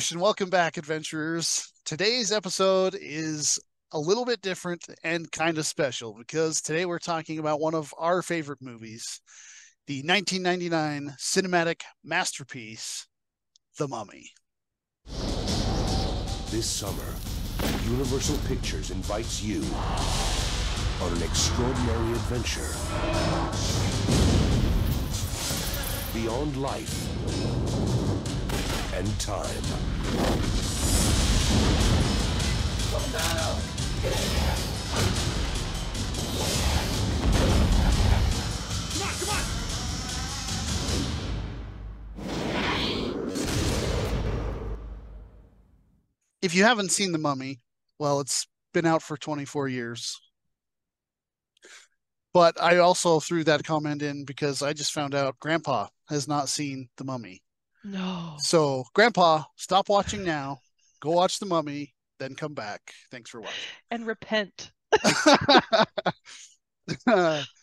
Revolution. Welcome back, adventurers. Today's episode is a little bit different and kind of special because today we're talking about one of our favorite movies, the 1999 cinematic masterpiece, The Mummy. This summer, Universal Pictures invites you on an extraordinary adventure beyond life and time. Come on. If you haven't seen The Mummy, well, it's been out for 24 years. But I also threw that comment in because I just found out Grandpa has not seen The Mummy. No. So, Grandpa, stop watching now. Go watch The Mummy, then come back. Thanks for watching. And repent.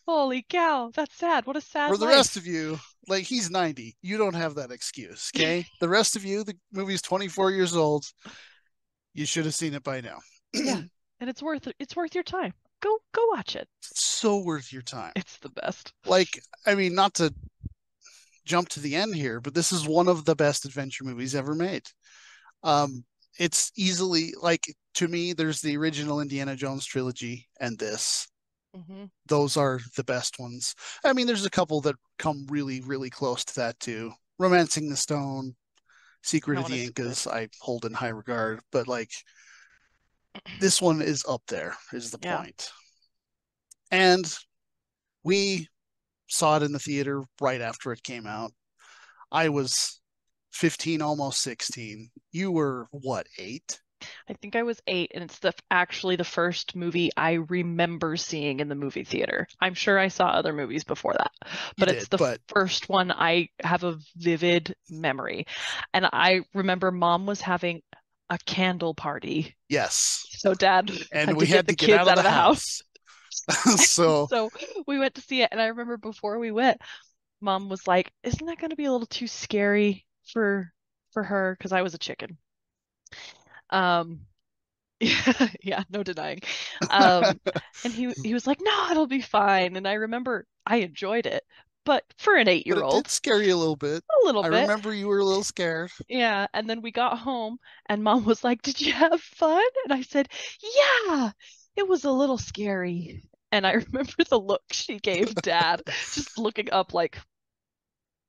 Holy cow. That's sad. What a sad life. For the rest of you, like, he's 90. You don't have that excuse, okay? The rest of you, the movie's 24 years old. You should have seen it by now. Yeah. And it's worth your time. Go watch it. It's so worth your time. It's the best. Like, I mean, not to jump to the end here, but this is one of the best adventure movies ever made. It's easily, like, to me, there's the original Indiana Jones trilogy and this. Mm-hmm. Those are the best ones. I mean, there's a couple that come really, really close to that too. Romancing the Stone, Secret of the Incas, I hold in high regard, but like, this one is up there, is the point. And we saw it in the theater right after it came out. I was 15, almost 16. You were, what, 8? I think I was 8, and it's actually the first movie I remember seeing in the movie theater. I'm sure I saw other movies before that, but it's the first one I have a vivid memory. And I remember Mom was having a candle party. Yes. So Dad and we had to get out of the house. So we went to see it, and I remember before we went, Mom was like, "Isn't that going to be a little too scary for her?" Because I was a chicken. Yeah, no denying. And he was like, "No, it'll be fine." And I remember I enjoyed it. But for an 8-year-old, it's scary a little bit. I remember you were a little scared. Yeah. And then we got home and Mom was like, "Did you have fun?" And I said, "Yeah, it was a little scary." And I remember the look she gave Dad, just looking up like,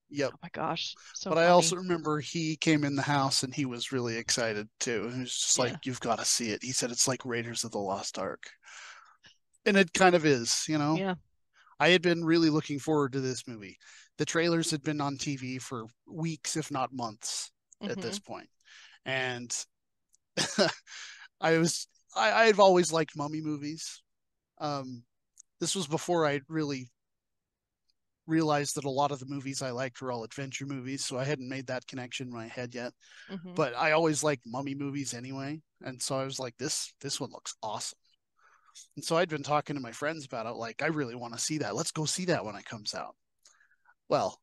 yep. Oh my gosh. So funny. I also remember he came in the house and he was really excited too. He was just like, "You've got to see it." He said, "It's like Raiders of the Lost Ark." And it kind of is, you know? Yeah. I had been really looking forward to this movie. The trailers had been on TV for weeks, if not months, at this point. And I've always liked mummy movies. This was before I really realized that a lot of the movies I liked were all adventure movies, so I hadn't made that connection in my head yet. Mm-hmm. But I always liked mummy movies anyway, and so I was like, this one looks awesome. And so I'd been talking to my friends about it, like, I really want to see that. Let's go see that when it comes out. Well,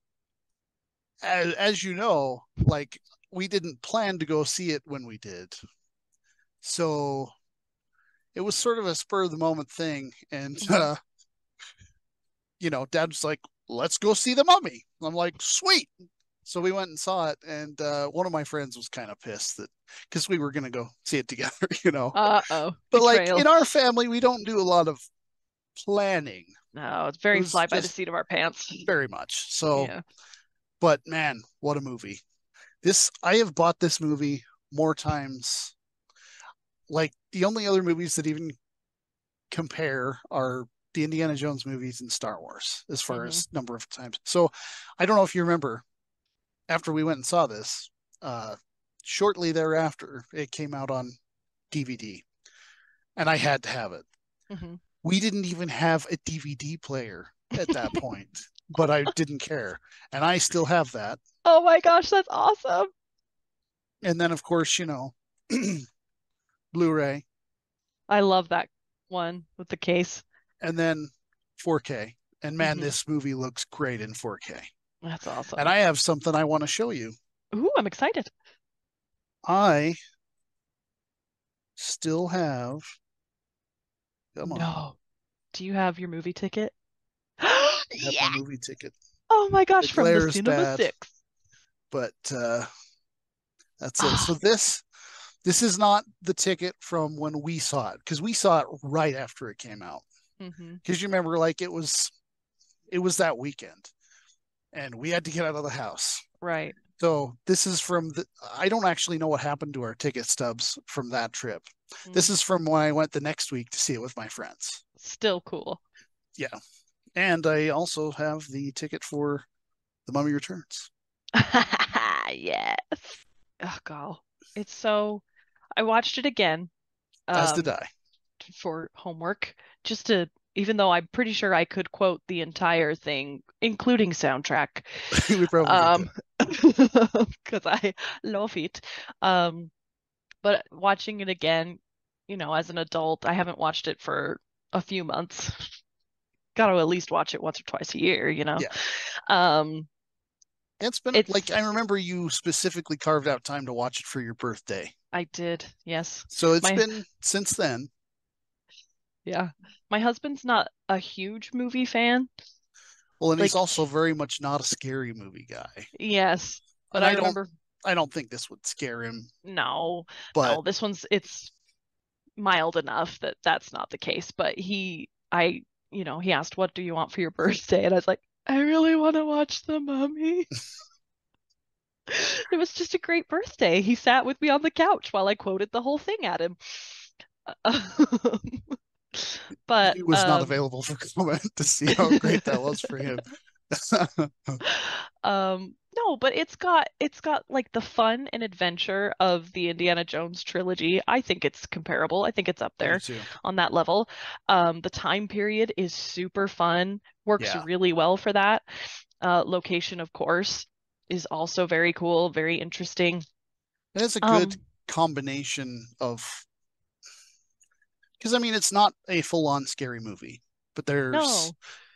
as you know, like, we didn't plan to go see it when we did. So it was sort of a spur of the moment thing. And, you know, Dad was like, "Let's go see The Mummy." And I'm like, "Sweet." So we went and saw it, and one of my friends was kind of pissed that because we were going to go see it together, you know. But betrayal. Like in our family, we don't do a lot of planning. No, it's very fly by the seat of our pants. Very much. So, But man, what a movie! I have bought this movie more times. Like the only other movies that even compare are the Indiana Jones movies and Star Wars, as far as number of times. So, I don't know if you remember. After we went and saw this, shortly thereafter, it came out on DVD, and I had to have it. Mm-hmm. We didn't even have a DVD player at that point, but I didn't care, and I still have that. Oh my gosh, that's awesome! And then, of course, you know, Blu-ray. I love that one with the case. And then 4K, and man, this movie looks great in 4K. That's awesome. And I have something I want to show you. Ooh, I'm excited. I still have. Come on. No. Do you have your movie ticket? Yeah. My movie ticket. Oh my gosh! From the Cinema bad, 6. But that's it. So this is not the ticket from when we saw it, because we saw it right after it came out. Because you remember, like it was that weekend, and we had to get out of the house. Right. So this is from the. I don't actually know what happened to our ticket stubs from that trip. This is from when I went the next week to see it with my friends. Still cool. Yeah. And I also have the ticket for The Mummy Returns. Yes. Oh, God. It's so... I watched it again. As did I. For homework. Just to... Even though I'm pretty sure I could quote the entire thing, including soundtrack. We probably could. Because I love it. But watching it again, you know, as an adult, I haven't watched it for a few months. Got to at least watch it once or twice a year, you know? Yeah. It's been like, I remember you specifically carved out time to watch it for your birthday. I did. Yes. So it's been since then. Yeah. My husband's not a huge movie fan. Well, and he's also very much not a scary movie guy. Yes. But I remember. I don't think this would scare him. No. But no, this one's, it's mild enough that that's not the case. But you know, he asked, what do you want for your birthday? And I was like, I really want to watch The Mummy. It was just a great birthday. He sat with me on the couch while I quoted the whole thing at him. But it was not available for comment to see how great that was for him. No, but it's got like the fun and adventure of the Indiana Jones trilogy. I think it's comparable. I think it's up there on that level. The time period is super fun. Works really well for that. Location, of course, is also very cool, very interesting. And it's a good combination of, because I mean, it's not a full-on scary movie, but there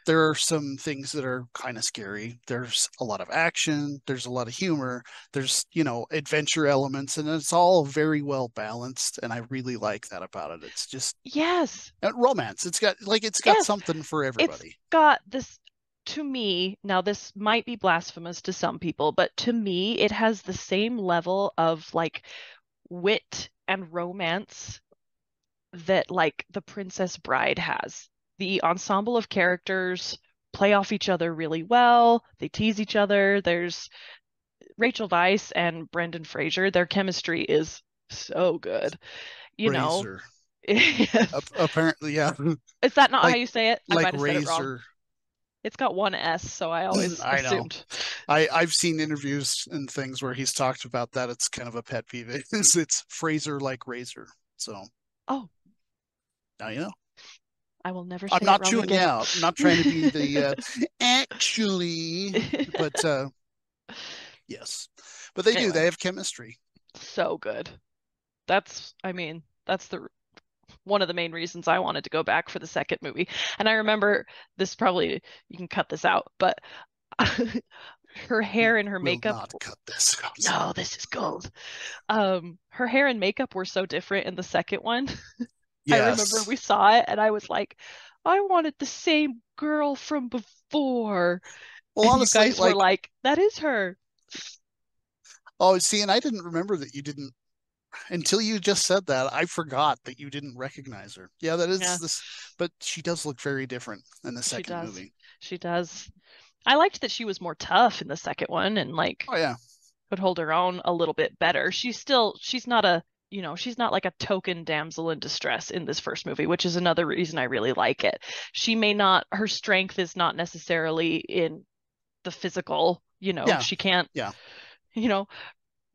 are some things that are kind of scary. There's a lot of action. There's a lot of humor. There's, you know, adventure elements, and it's all very well balanced. And I really like that about it. It's just romance. It's got something for everybody. It's got this, to me. Now this might be blasphemous to some people, but to me, it has the same level of like wit and romance that like The Princess Bride has. The ensemble of characters play off each other really well. They tease each other. There's Rachel Weisz and Brendan Fraser. Their chemistry is so good. You know. Yes. Apparently, yeah. Is that not how you say it? I might have said it wrong. It's got one S, so I always assumed. I've seen interviews and things where he's talked about that. It's kind of a pet peeve. It's Fraser like razor. So. Oh. Now you know. I will never say it wrong again. I'm not tuning out. I'm not trying to be the actually, but yes. But they do. They have chemistry. So good. That's the one of the main reasons I wanted to go back for the second movie. And I remember this, probably you can cut this out, but her hair and her makeup. Will not cut this out. No, this is gold. Her hair and makeup were so different in the second one. Yes. I remember we saw it, and I was like, I wanted the same girl from before. Well, honestly, you guys were like, that is her. Oh, see, and I didn't remember that you didn't, until you just said that, I forgot that you didn't recognize her. Yeah, that is this, but she does look very different in the second movie. She does. I liked that she was more tough in the second one, and like, could hold her own a little bit better. She's not a, you know, she's not like a token damsel in distress in this first movie, which is another reason I really like it. Her strength is not necessarily in the physical, you know, she can't, you know,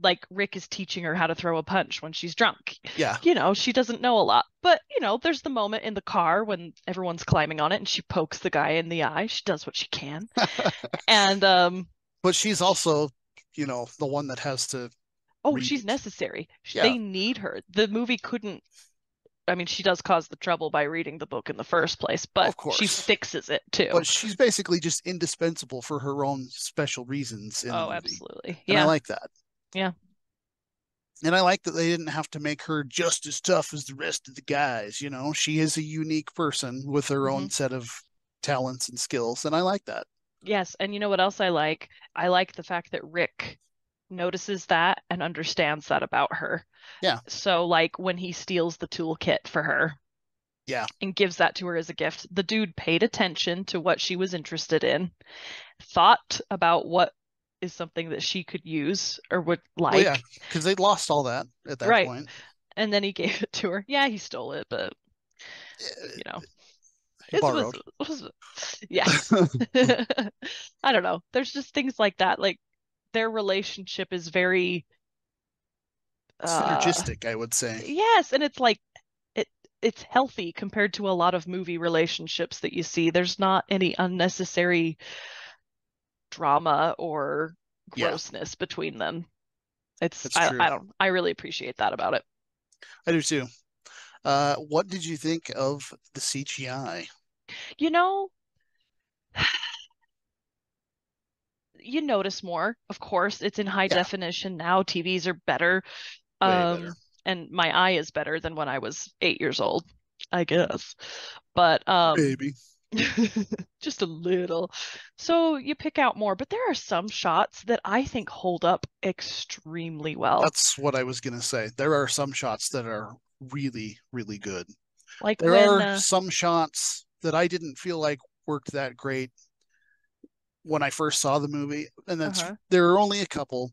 like Rick is teaching her how to throw a punch when she's drunk. Yeah. You know, she doesn't know a lot, but you know, there's the moment in the car when everyone's climbing on it and she pokes the guy in the eye. She does what she can. And, but she's also, you know, the one that has to, she's necessary. They need her. The movie couldn't... I mean, she does cause the trouble by reading the book in the first place, but she fixes it, too. But she's basically just indispensable for her own special reasons in the movie. Absolutely. Yeah. And I like that. Yeah. And I like that they didn't have to make her just as tough as the rest of the guys. You know, she is a unique person with her own set of talents and skills. And I like that. Yes. And you know what else I like? I like the fact that Rick notices that and understands that about her. Yeah. So like when he steals the toolkit for her. Yeah. And gives that to her as a gift. The dude paid attention to what she was interested in, thought about what is something that she could use or would like. Well, yeah, because they lost all that at that point. And then he gave it to her. Yeah, he stole it, but you know. Yeah. I don't know. There's just things like that. Like their relationship is very synergistic, I would say. Yes, and it's like it's healthy compared to a lot of movie relationships that you see. There's not any unnecessary drama or grossness between them. I really appreciate that about it. I do too. What did you think of the CGI? You know, you notice more. Of course, it's in high definition now. TVs are better. Way better. And my eye is better than when I was 8 years old, I guess. But maybe just a little. So you pick out more, but there are some shots that I think hold up extremely well. That's what I was going to say. There are some shots that are really, really good. Like there are some shots that I didn't feel like worked that great when I first saw the movie, and that's there are only a couple.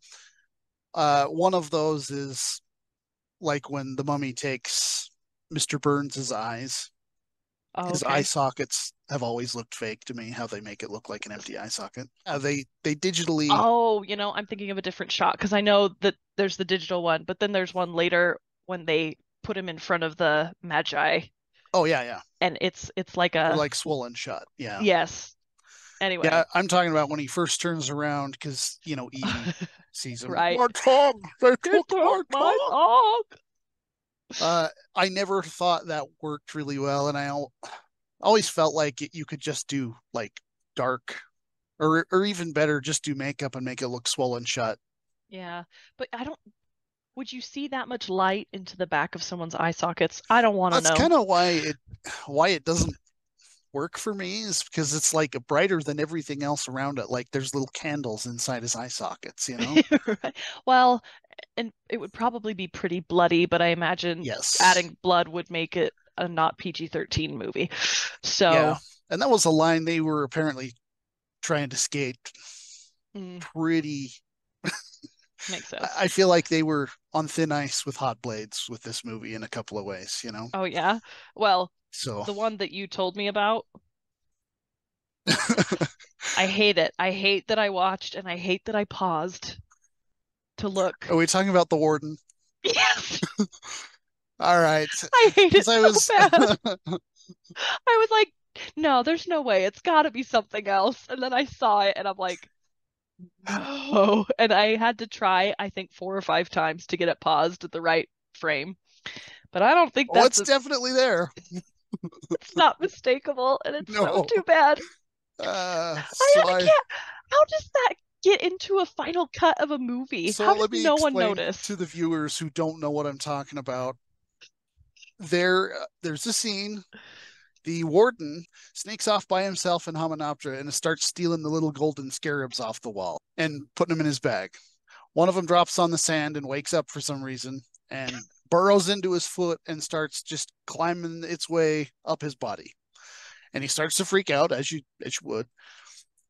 One of those is like when the mummy takes Mr. Burns' eyes. Oh, his eye sockets have always looked fake to me, how they make it look like an empty eye socket. They digitally... Oh, you know, I'm thinking of a different shot, because I know that there's the digital one, but then there's one later when they put him in front of the Magi. Oh, yeah, yeah. And it's like a... Or like swollen shot, yeah. Yes. Anyway. Yeah, I'm talking about when he first turns around, because, you know, Eden sees him. Right. My tongue! They took my tongue! I never thought that worked really well, and I always felt like you could just do like dark, or even better, just do makeup and make it look swollen shut. Yeah, but I don't. Would you see that much light into the back of someone's eye sockets? I don't want to know. That's kind of why it doesn't work for me, is because it's like brighter than everything else around it. Like there's little candles inside his eye sockets, you know. Right. Well. And it would probably be pretty bloody, but I imagine adding blood would make it a not PG-13 movie. So, yeah. And that was a line they were apparently trying to skate pretty. Makes sense. I feel like they were on thin ice with hot blades with this movie in a couple of ways, you know? Oh, yeah. Well, so the one that you told me about. I hate it. I hate that I watched and I hate that I paused. To look. Are we talking about the warden? Yes. All right. I hate it so bad. I was like, no, there's no way. It's got to be something else. And then I saw it, and I'm like, no. And I had to try, I think, 4 or 5 times to get it paused at the right frame. But I don't think that's... Well, it's definitely there. It's not mistakable, and it's so too bad. I can't... How does that... get into a final cut of a movie? So how did no one notice? To the viewers who don't know what I'm talking about, there's a scene. The warden sneaks off by himself in Hamunaptra and starts stealing the little golden scarabs off the wall and putting them in his bag. One of them drops on the sand and wakes up for some reason and burrows into his foot and starts just climbing its way up his body. And he starts to freak out, as you would.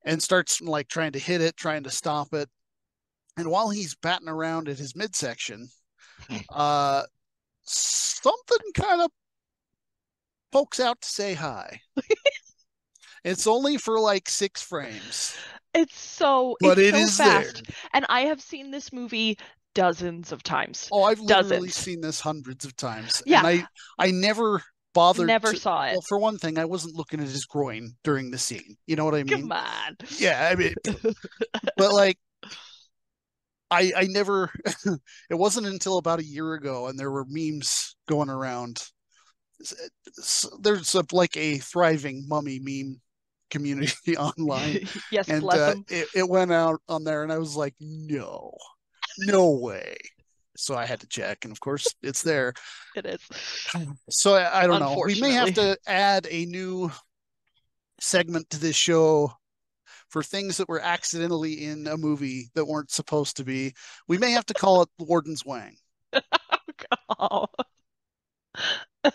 And starts like trying to hit it, trying to stop it. And while he's batting around at his midsection, something kind of pokes out to say hi. It's only for like 6 frames. It's so fast. There. And I have seen this movie dozens of times. Oh, I've literally seen this hundreds of times. Yeah. And I never... saw it. Well, for one thing, I wasn't looking at his groin during the scene. You know what I mean? Come on. Yeah, I mean, but like, I never. It wasn't until about a year ago, and there were memes going around. There's like a thriving mummy meme community online. Yes, and bless them. It went out on there, and I was like, no way. so I had to check, and of course it's there. It is. So I don't know. We may have to add a new segment to this show for things that were accidentally in a movie that weren't supposed to be. We may have to call it Warden's Wang. Oh, God.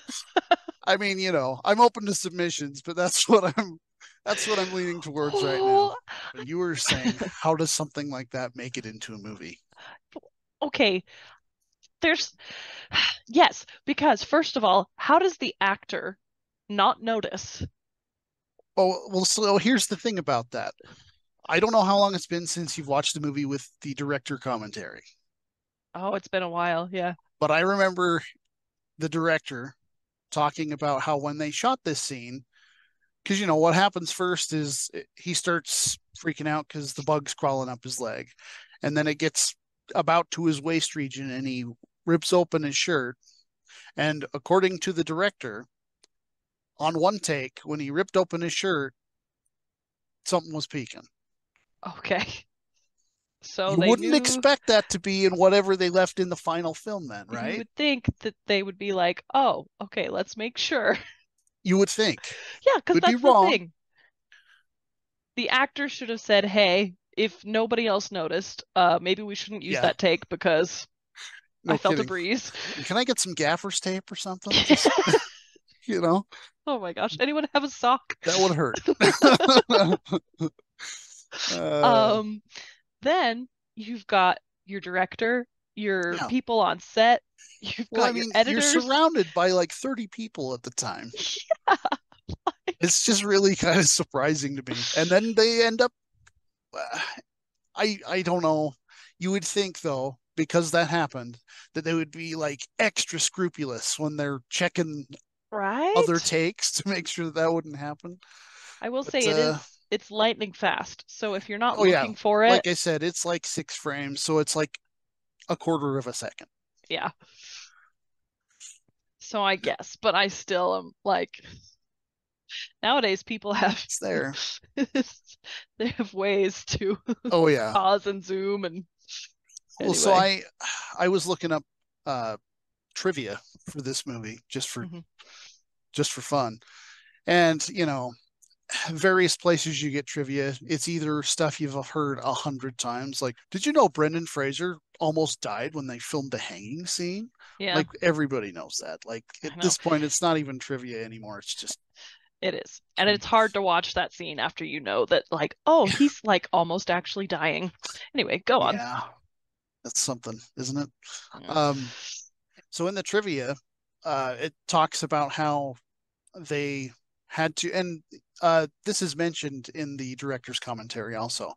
I mean, you know, I'm open to submissions, but that's what I'm leaning towards right now. But you were saying, how does something like that make it into a movie? Okay. Yes, because first of all, how does the actor not notice? Oh, well, so here's the thing about that. I don't know how long it's been since you've watched the movie with the director commentary. Oh, it's been a while, yeah. But I remember the director talking about how when they shot this scene, because, you know, what happens first is he starts freaking out because the bug's crawling up his leg. And then it gets about to his waist region and he rips open his shirt. And according to the director, on one take, when he ripped open his shirt, something was peeking. Okay. So you wouldn't expect that to be in whatever they left in the final film then, right? You would think that they would be like, oh, okay, let's make sure. You would think. Yeah, because that's the thing. The actor should have said, hey, if nobody else noticed, maybe we shouldn't use that take because I felt a breeze. Can I get some gaffer's tape or something? Just, you know? Oh my gosh, anyone have a sock? That would hurt. Then you've got your director, your people on set, you've got your editors. You're surrounded by like 30 people at the time. Yeah, it's just really kind of surprising to me. And then they end up, I don't know. You would think though, because that happened, that they would be like extra scrupulous when they're checking other takes to make sure that wouldn't happen. I will say it is. It's lightning fast. So if you're not looking for it. Like I said, it's like 6 frames. So it's like a quarter of a second. Yeah. So I guess, but I still am like, nowadays people have. It's there. They have ways to pause and zoom. And anyway. Well, so I was looking up trivia for this movie just for fun. And, you know, various places you get trivia. It's either stuff you've heard 100 times, like, did you know Brendan Fraser almost died when they filmed the hanging scene? Yeah. Like, everybody knows that. Like, at this point, it's not even trivia anymore. It's just... It is. And it's hard to watch that scene after you know that, like, oh, he's, like, almost actually dying. Anyway, go on. Yeah. That's something, isn't it? Yeah. So in the trivia, it talks about how they... had to, and this is mentioned in the director's commentary also,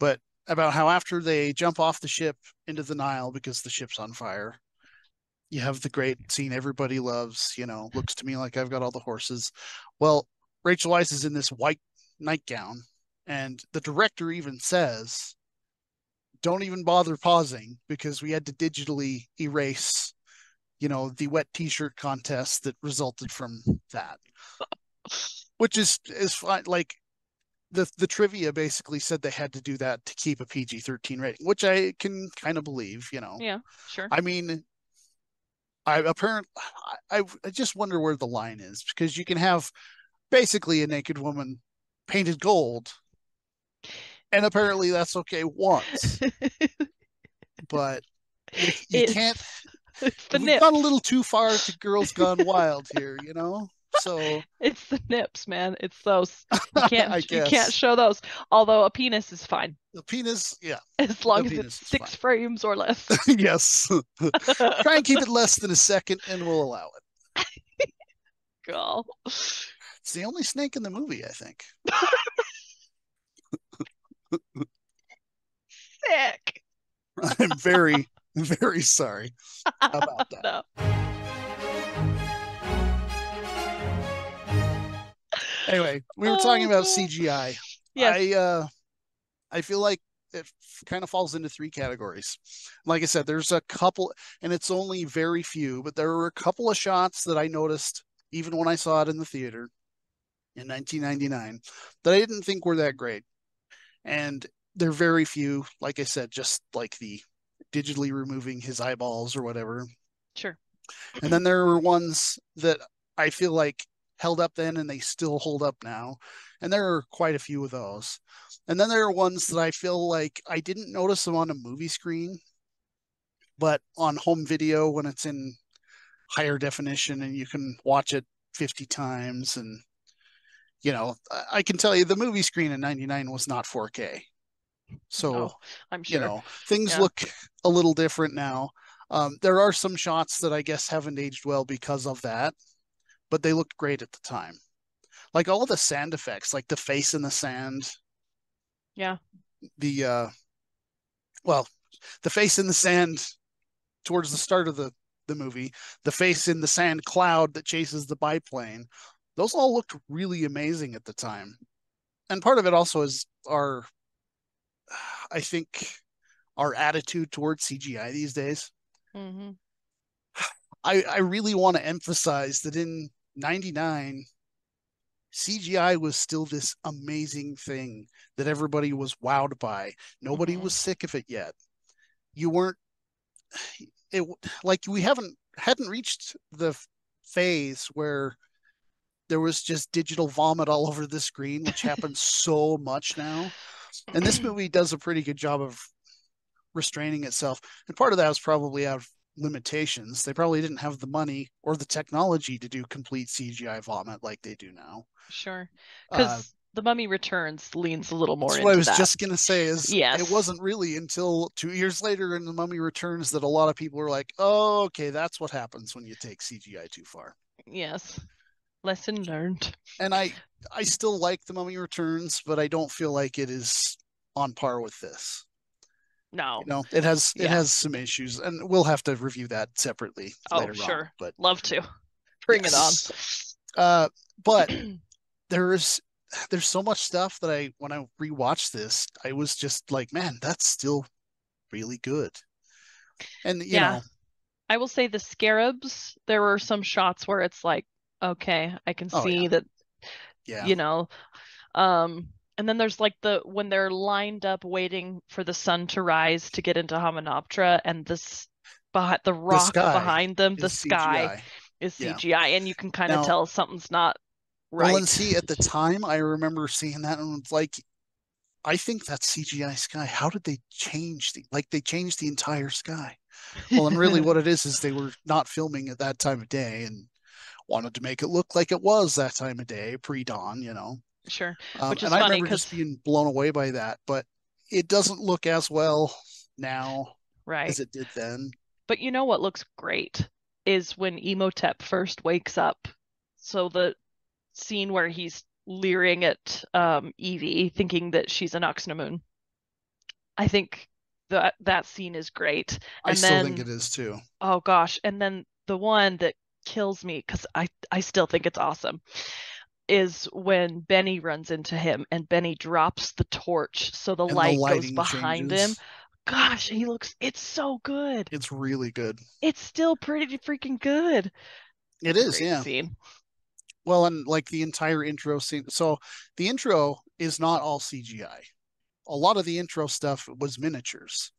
but about how after they jump off the ship into the Nile because the ship's on fire, you have the great scene everybody loves, you know, looks to me like I've got all the horses. Well, Rachel Weisz is in this white nightgown, and the director even says, don't even bother pausing because we had to digitally erase, you know, the wet t-shirt contest that resulted from that. Which is fine. Like the trivia basically said they had to do that to keep a PG-13 rating, which I can kind of believe, you know. Yeah, sure. I mean, I just wonder where the line is, because you can have basically a naked woman painted gold, and apparently that's okay once, but you can't. We've gone a little too far to Girls Gone Wild here, you know. So it's the nips, man. It's those. You can't, you can't show those. Although a penis is fine. The penis, yeah. As long as it's 6 frames or less. Yes. Try and keep it less than a second, and we'll allow it. Girl. It's the only snake in the movie, I think. Sick. I'm very, very sorry about that. No. Anyway, we were talking about CGI. Yes. I feel like it kind of falls into 3 categories. Like I said, there's a couple, and it's only very few, but there were a couple of shots that I noticed, even when I saw it in the theater in 1999, that I didn't think were that great. And they're very few, like I said, just like the digitally removing his eyeballs or whatever. Sure. And then there were ones that I feel like held up then and they still hold up now. And there are quite a few of those. And then there are ones that I feel like I didn't notice them on a movie screen, but on home video when it's in higher definition and you can watch it 50 times. And, you know, I can tell you the movie screen in 99 was not 4K. So, oh, I'm sure. You know, things look a little different now. There are some shots that I guess haven't aged well because of that, but they looked great at the time. Like all the sand effects, like the face in the sand. Yeah. The, well, the face in the sand towards the start of the movie, the face in the sand cloud that chases the biplane. Those all looked really amazing at the time. And part of it also is our, I think, our attitude towards CGI these days. Mm-hmm. I really want to emphasize that in 99, CGI was still this amazing thing that everybody was wowed by. Nobody was sick of it yet. You weren't, it like we hadn't reached the phase where there was just digital vomit all over the screen, which happens so much now. And this movie does a pretty good job of restraining itself, and part of that was probably out of limitations. They probably didn't have the money or the technology to do complete CGI vomit like they do now. Sure, because The Mummy Returns leans a little more into that. What I was just gonna say is, yes, it wasn't really until 2 years later in The Mummy Returns that a lot of people were like, "Oh, okay, that's what happens when you take CGI too far." Yes, lesson learned. And I still like The Mummy Returns, but I don't feel like it is on par with this. No, you know, it has it has some issues, and we'll have to review that separately. Oh, later sure, on, but love to bring it on. But there's so much stuff that when I rewatched this, I was just like, man, that's still really good. And you know, I will say the scarabs. There were some shots where it's like, okay, I can see that. Yeah, you know, and then there's like when they're lined up waiting for the sun to rise to get into Hamunaptra, and this the rock behind them, the sky is CGI, and you can kind of tell something's not right. Well, and see, at the time, I remember seeing that and it's like, I think that's CGI sky. How did they change they changed the entire sky? Well, and really what it is they were not filming at that time of day and wanted to make it look like it was that time of day, pre-dawn, you know. Sure, which is funny. I remember just being blown away by that, but it doesn't look as well now as it did then. But you know what looks great is when Imhotep first wakes up. So the scene where he's leering at Evie, thinking that she's an Anck-su-namun. I think that scene is great. And I still think it is too. Oh gosh, and then the one that kills me, because I still think it's awesome, is when Benny runs into him and Benny drops the torch, so the light goes behind him. Gosh, it's so good. It's really good. It's still pretty freaking good. It is, yeah. Scene. Well, and like the entire intro scene. So the intro is not all CGI. A lot of the intro stuff was miniatures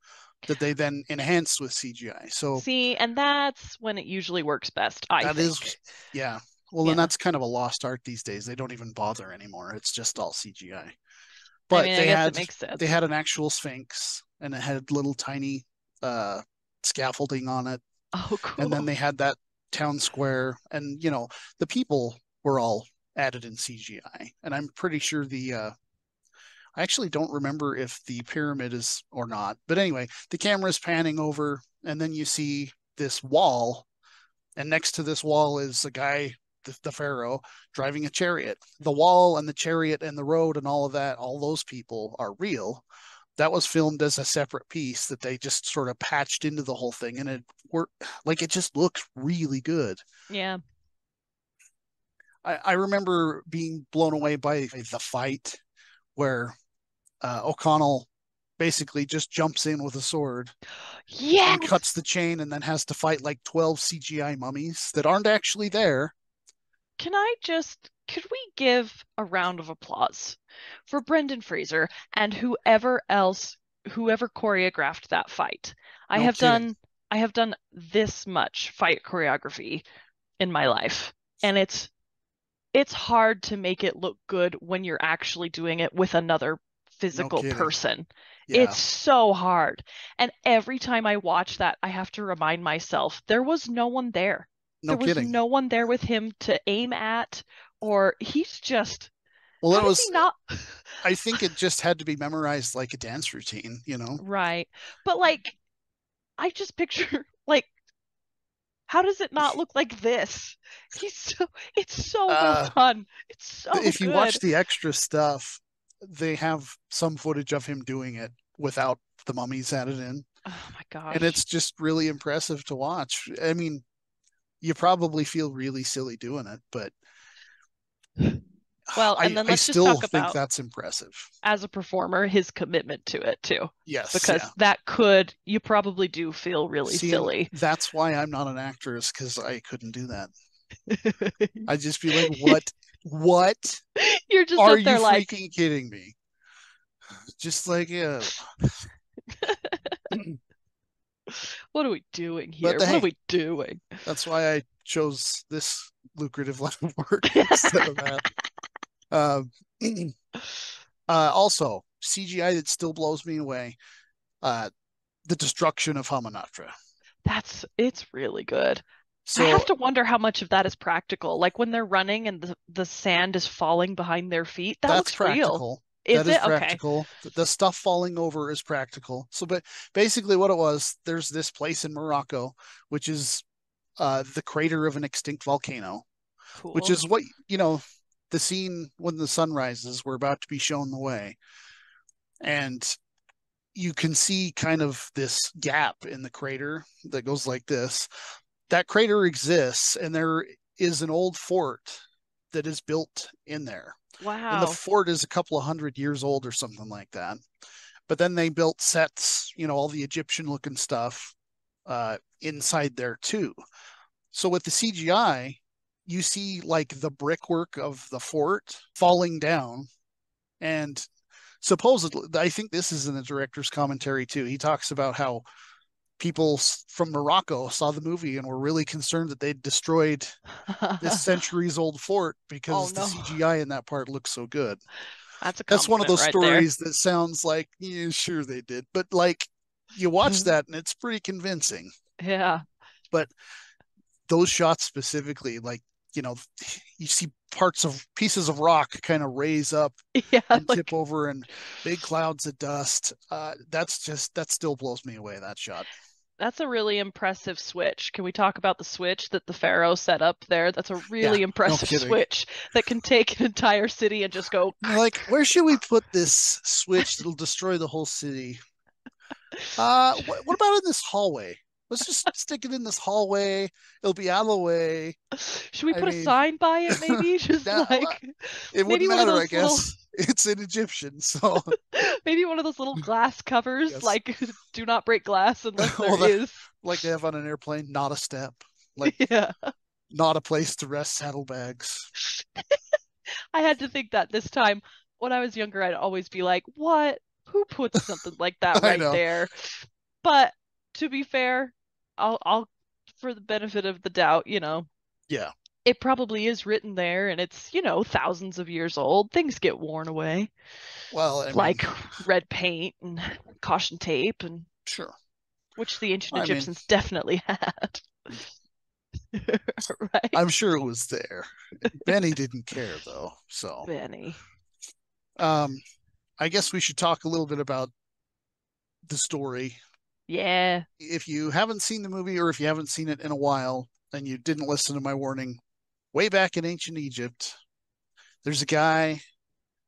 that they then enhanced with CGI. So see, and that's when it usually works best, I think. Is, yeah. Well, and that's kind of a lost art these days. They don't even bother anymore. It's just all CGI. But I mean, they had an actual Sphinx, and it had little tiny scaffolding on it. Oh, cool. And then they had that town square, and you know, the people were all added in CGI. And I'm pretty sure I actually don't remember if the pyramid is or not. But anyway, the camera's panning over, and then you see this wall, and next to this wall is a guy, the pharaoh, driving a chariot. The wall and the chariot and the road and all of that, all those people are real. That was filmed as a separate piece that they just sort of patched into the whole thing, and it worked. Like, it just looks really good. Yeah. I remember being blown away by the fight where O'Connell basically just jumps in with a sword and cuts the chain, and then has to fight like 12 CGI mummies that aren't actually there. Could we give a round of applause for Brendan Fraser and whoever choreographed that fight? I have done this much fight choreography in my life, and it's hard to make it look good when you're actually doing it with another physical person. Yeah. It's so hard. And every time I watch that, I have to remind myself, there was no one there. There was no one there with him to aim at, or he's just... Well, that was not... I think it just had to be memorized like a dance routine, you know? Right. But like, I just picture, like, how does it not look like this? It's so well done. It's so good. If you watch the extra stuff, they have some footage of him doing it without the mummies added in. Oh my gosh. And it's just really impressive to watch. I mean, you probably feel really silly doing it, but I still think that's impressive. As a performer, his commitment to it too. Yes. Because you probably do feel really silly. That's why I'm not an actor, is because I couldn't do that. I'd just be like, what? You're just up there like, are you freaking kidding me? Just like, yeah. What are we doing here? What are we doing? That's why I chose this lucrative line of work instead of that. Also, CGI that still blows me away. The destruction of Hamunaptra. It's really good. So, I have to wonder how much of that is practical. Like when they're running and the sand is falling behind their feet, that's practical. Real. Is it? Practical. Okay. The stuff falling over is practical. So, but basically what it was, there's this place in Morocco, which is the crater of an extinct volcano, cool. Which is what, you know, the scene when the sun rises, we're about to be shown the way. And you can see kind of this gap in the crater that goes like this. That crater exists, and there is an old fort that is built in there. Wow. And the fort is a couple of hundred years old or something like that. But then they built sets, you know, all the Egyptian looking stuff inside there too. So with the CGI, you see like the brickwork of the fort falling down. And supposedly, I think this is in the director's commentary too. He talks about how people from Morocco saw the movie and were really concerned that they'd destroyed this centuries-old fort because the CGI in that part looks so good. That's one of those stories that sounds like, yeah, sure they did. But like, you watch that and it's pretty convincing. Yeah. But those shots specifically, like, you know, you see pieces of rock kind of raise up and like, tip over, and big clouds of dust. That still blows me away, that shot. That's a really impressive switch. Can we talk about the switch that the pharaoh set up there? That's a really impressive switch that can take an entire city and just go. Like, where should we put this switch that'll destroy the whole city? What about in this hallway? Let's just stick it in this hallway. It'll be out of the way. Should we put a sign by it, maybe? Just like it wouldn't matter, I guess. It's in Egyptian, so maybe one of those little glass covers, like do not break glass unless there is. Like they have on an airplane, not a step. Like not a place to rest saddlebags. I had to think that this time. When I was younger, I'd always be like, what? Who puts something like that right there? But to be fair, I'll for the benefit of the doubt, you know. Yeah. It probably is written there, and it's, you know, thousands of years old. Things get worn away. Well, I mean, like red paint and caution tape and sure. Which the ancient Egyptians definitely had. Right. I'm sure it was there. Benny didn't care though. So Benny. I guess we should talk a little bit about the story. Yeah. If you haven't seen the movie, or if you haven't seen it in a while and you didn't listen to my warning, way back in ancient Egypt, there's a guy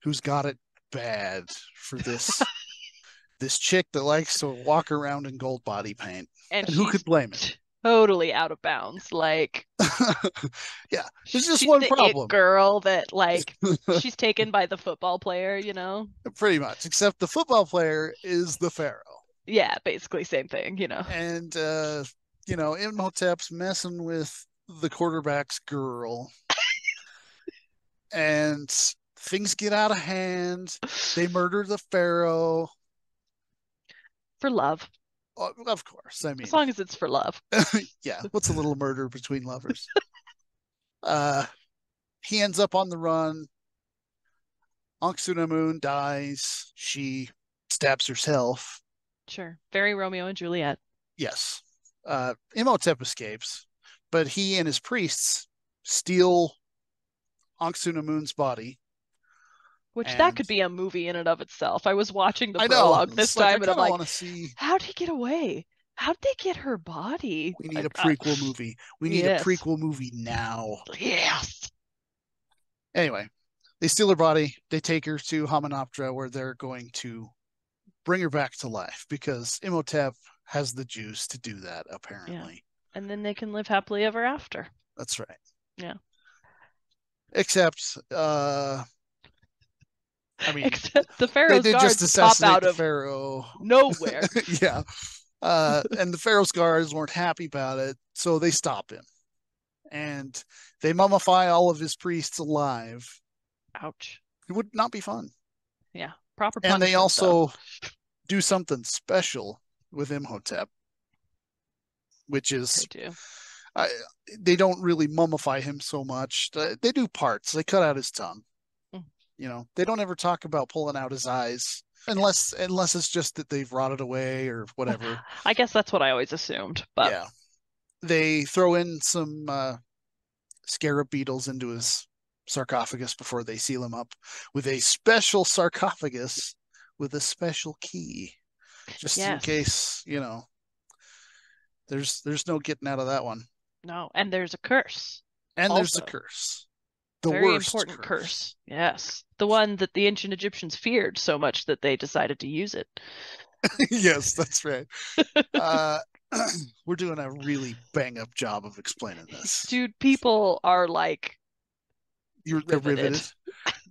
who's got it bad for this this chick that likes to walk around in gold body paint. And who could blame it? Totally out of bounds. Like there's just one problem. It girl that like she's taken by the football player, you know? Pretty much. Except the football player is the pharaoh. Yeah, basically same thing, you know. And, you know, Imhotep's messing with the quarterback's girl. And things get out of hand. They murder the pharaoh. For love. Of course. I mean, as long as it's for love. Yeah. What's a little murder between lovers? He ends up on the run. Anck-su-namun dies. She stabs herself. Sure. Very Romeo and Juliet. Yes. Imhotep escapes, but he and his priests steal Anck-su-namun's body. Which that could be a movie in and of itself. I was watching the prologue this time, and I'm like, how'd he get away? How'd they get her body? We need a prequel movie. We need a prequel movie now. Yes. Anyway, they steal her body. They take her to Hamunaptra, where they're going to bring her back to life, because Imhotep has the juice to do that, apparently. Yeah. And then they can live happily ever after. That's right. Yeah. Except, I mean, except the Pharaoh's guards pop out of nowhere. Yeah. And the Pharaoh's guards weren't happy about it, so they stop him. And they mummify all of his priests alive. Ouch. It would not be fun. Yeah. Proper punishment. And they also do something special with Imhotep, which is... they don't really mummify him so much. They do parts. They cut out his tongue. You know, they don't ever talk about pulling out his eyes, unless it's just that they've rotted away or whatever. I guess that's what I always assumed. But yeah, they throw in some scarab beetles into his sarcophagus before they seal him up with a special sarcophagus with a special key, just in case, you know. There's no getting out of that one. No, and there's a curse. And also, there's a curse. The very important curse. Yes. The one that the ancient Egyptians feared so much that they decided to use it. Yes, that's right. We're doing a really bang-up job of explaining this. Dude, people are like... They're riveted.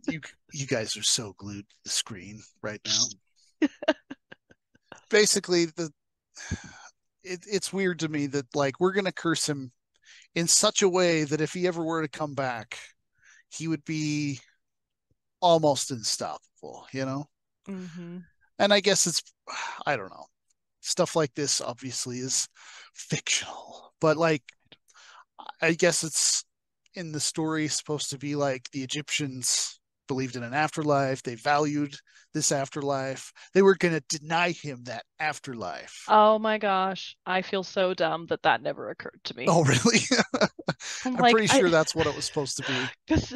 You guys are so glued to the screen right now. Basically, it's weird to me that, like, we're going to curse him in such a way that if he ever were to come back... he would be almost unstoppable, you know? Mm-hmm. And I guess it's, I don't know. Stuff like this obviously is fictional, but like, I guess it's in the story supposed to be like the Egyptians believed in an afterlife. They valued this afterlife. They were going to deny him that afterlife. Oh my gosh. I feel so dumb that never occurred to me. Oh, really? I'm pretty sure that's what it was supposed to be. Because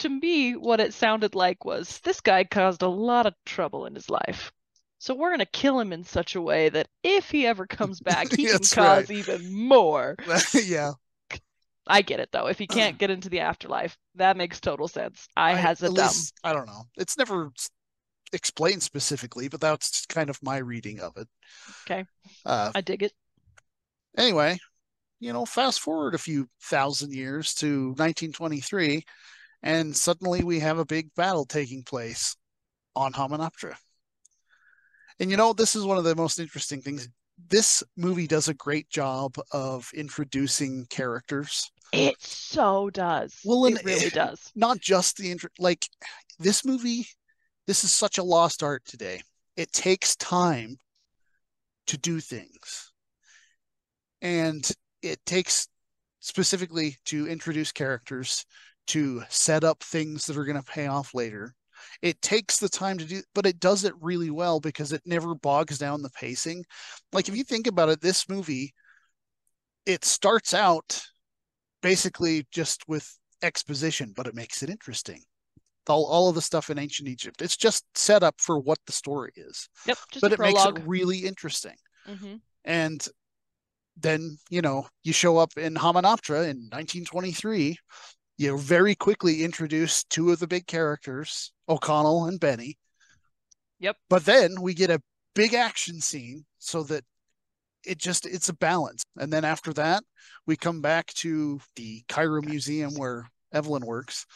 to me, what it sounded like was, this guy caused a lot of trouble in his life, so we're going to kill him in such a way that if he ever comes back, he can cause even more. Yeah. I get it, though. If he can't get into the afterlife, that makes total sense. I don't know. It's never explained specifically, but that's kind of my reading of it. Okay. I dig it. Anyway, you know, fast forward a few thousand years to 1923, and suddenly we have a big battle taking place on Hamunaptra. And, you know, this is one of the most interesting things. This movie does a great job of introducing characters. It so does. Well, it really does. Not just the this movie, this is such a lost art today. It takes time to do things. And it takes specifically to introduce characters, to set up things that are going to pay off later. It takes the time to do, but it does it really well because it never bogs down the pacing. Like, if you think about it, this movie, it starts out basically just with exposition, but it makes it interesting. All of the stuff in ancient Egypt, it's just set up for what the story is. Yep, but it makes it really interesting. Mm-hmm. And then, you know, you show up in Hamunaptra in 1923. You very quickly introduce two of the big characters, O'Connell and Benny. Yep. But then we get a big action scene so that it's a balance. And then after that, we come back to the Cairo Museum where Evelyn works.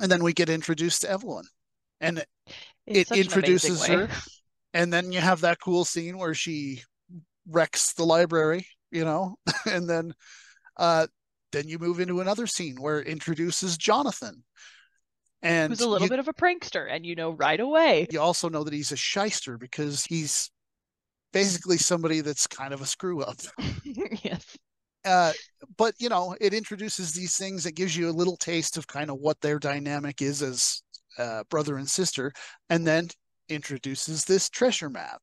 And then we get introduced to Evelyn. And it introduces her. And then you have that cool scene where she wrecks the library, you know, and then you move into another scene where it introduces Jonathan. And who's a little bit of a prankster, and you know right away. You also know that he's a shyster because he's basically somebody that's kind of a screw up. Yes. But, you know, it introduces these things. It gives you a little taste of kind of what their dynamic is as brother and sister, and then introduces this treasure map.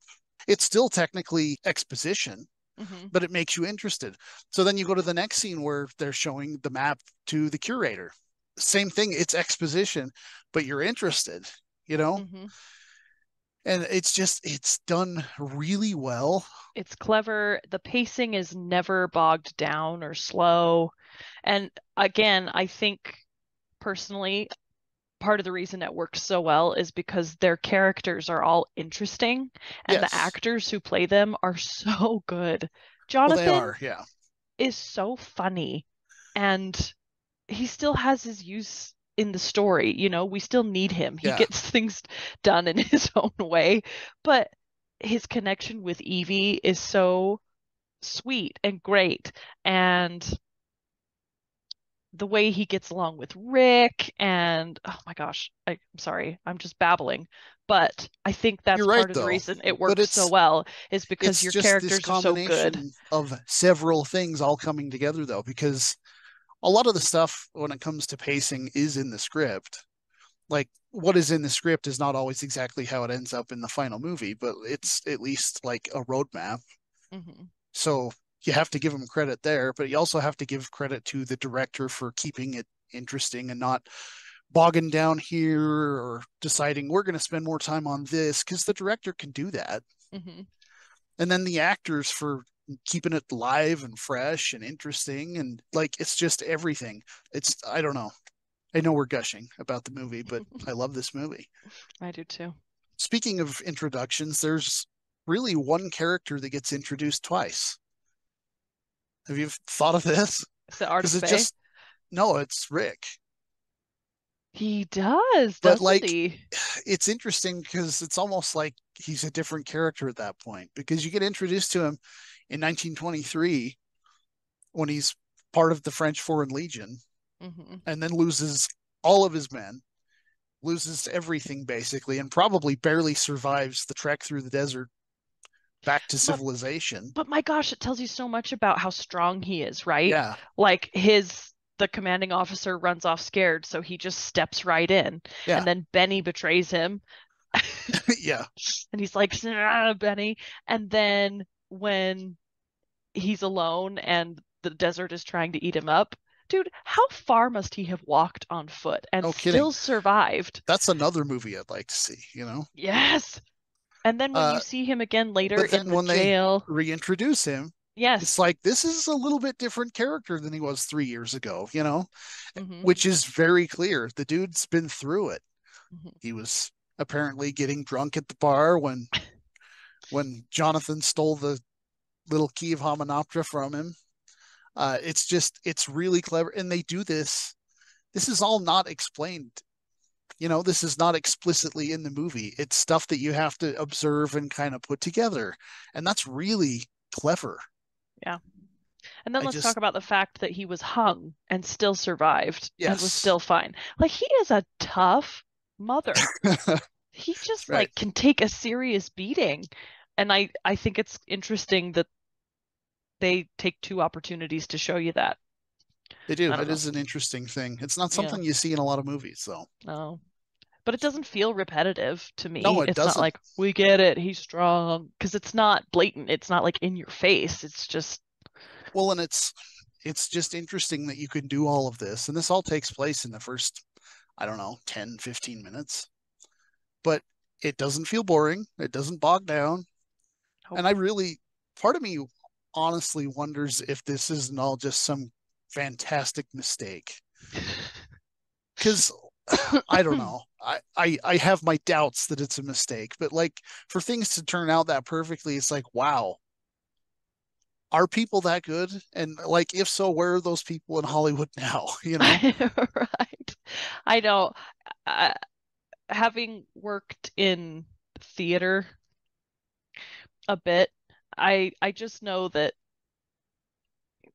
It's still technically exposition, mm-hmm. but it makes you interested. So then you go to the next scene where they're showing the map to the curator. Same thing. It's exposition, but you're interested, you know? Mm-hmm. And it's just, it's done really well. It's clever. The pacing is never bogged down or slow. And again, I think personally, part of the reason it works so well is because their characters are all interesting. And yes. the actors who play them are so good. Jonathan is so funny. And he still has his use in the story, you know, we still need him. He gets things done in his own way, but his connection with Evie is so sweet and great. And the way he gets along with Rick, and oh my gosh, I'm sorry, I'm just babbling, but I think that's part of the reason it works so well, is because your characters are so good. Of several things all coming together though, because a lot of the stuff when it comes to pacing is in the script. Like what is in the script is not always exactly how it ends up in the final movie, but it's at least like a roadmap. Mm-hmm. So you have to give them credit there, but you also have to give credit to the director for keeping it interesting and not bogging down here or deciding we're going to spend more time on this, because the director can do that. Mm-hmm. And then the actors for keeping it live and fresh and interesting, and like it's just everything. It's I don't know. I know we're gushing about the movie, but I love this movie. I do too. Speaking of introductions, there's really one character that gets introduced twice. Have you thought of this? Is it Ardeth Bay? No, it's Rick. He does, but like he? It's interesting because it's almost like he's a different character at that point, because you get introduced to him in 1923 when he's part of the French Foreign Legion, mm-hmm. and then loses all of his men, loses everything basically, and probably barely survives the trek through the desert back to civilization. But my gosh, it tells you so much about how strong he is, right? Yeah. Like the commanding officer runs off scared, so he just steps right in. Yeah. And then Benny betrays him. Yeah. And he's like, Benny. And then when he's alone and the desert is trying to eat him up, dude, how far must he have walked on foot and still survived? That's another movie I'd like to see, you know? Yes. And then when you see him again later in the jail. They reintroduce him. Yes. It's like, this is a little bit different character than he was 3 years ago, you know, mm-hmm. which is very clear. The dude's been through it. Mm-hmm. He was apparently getting drunk at the bar when Jonathan stole the little key of Hamunaptra from him. It's just, it's really clever. And they do this. This is all not explained. You know, this is not explicitly in the movie. It's stuff that you have to observe and kind of put together. And that's really clever. Yeah. And then let's talk about the fact that he was hung and still survived. Yes. And was still fine. Like, he is a tough mother. He just like can take a serious beating. And I think it's interesting that they take two opportunities to show you that. They do. It is an interesting thing. It's not something you see in a lot of movies though. No. But it doesn't feel repetitive to me. No, it's doesn't. Not like, we get it, he's strong. Because it's not blatant. It's not like in your face. It's just... Well, and it's just interesting that you can do all of this. And this all takes place in the first, I don't know, 10, 15 minutes. But it doesn't feel boring. It doesn't bog down. Nope. And I really... Part of me honestly wonders if this isn't all just some fantastic mistake. Because... I don't know. I have my doubts that it's a mistake, but like for things to turn out that perfectly, it's like, wow, are people that good? And like, if so, where are those people in Hollywood now? You know? Right. I know. Having worked in theater a bit, I just know that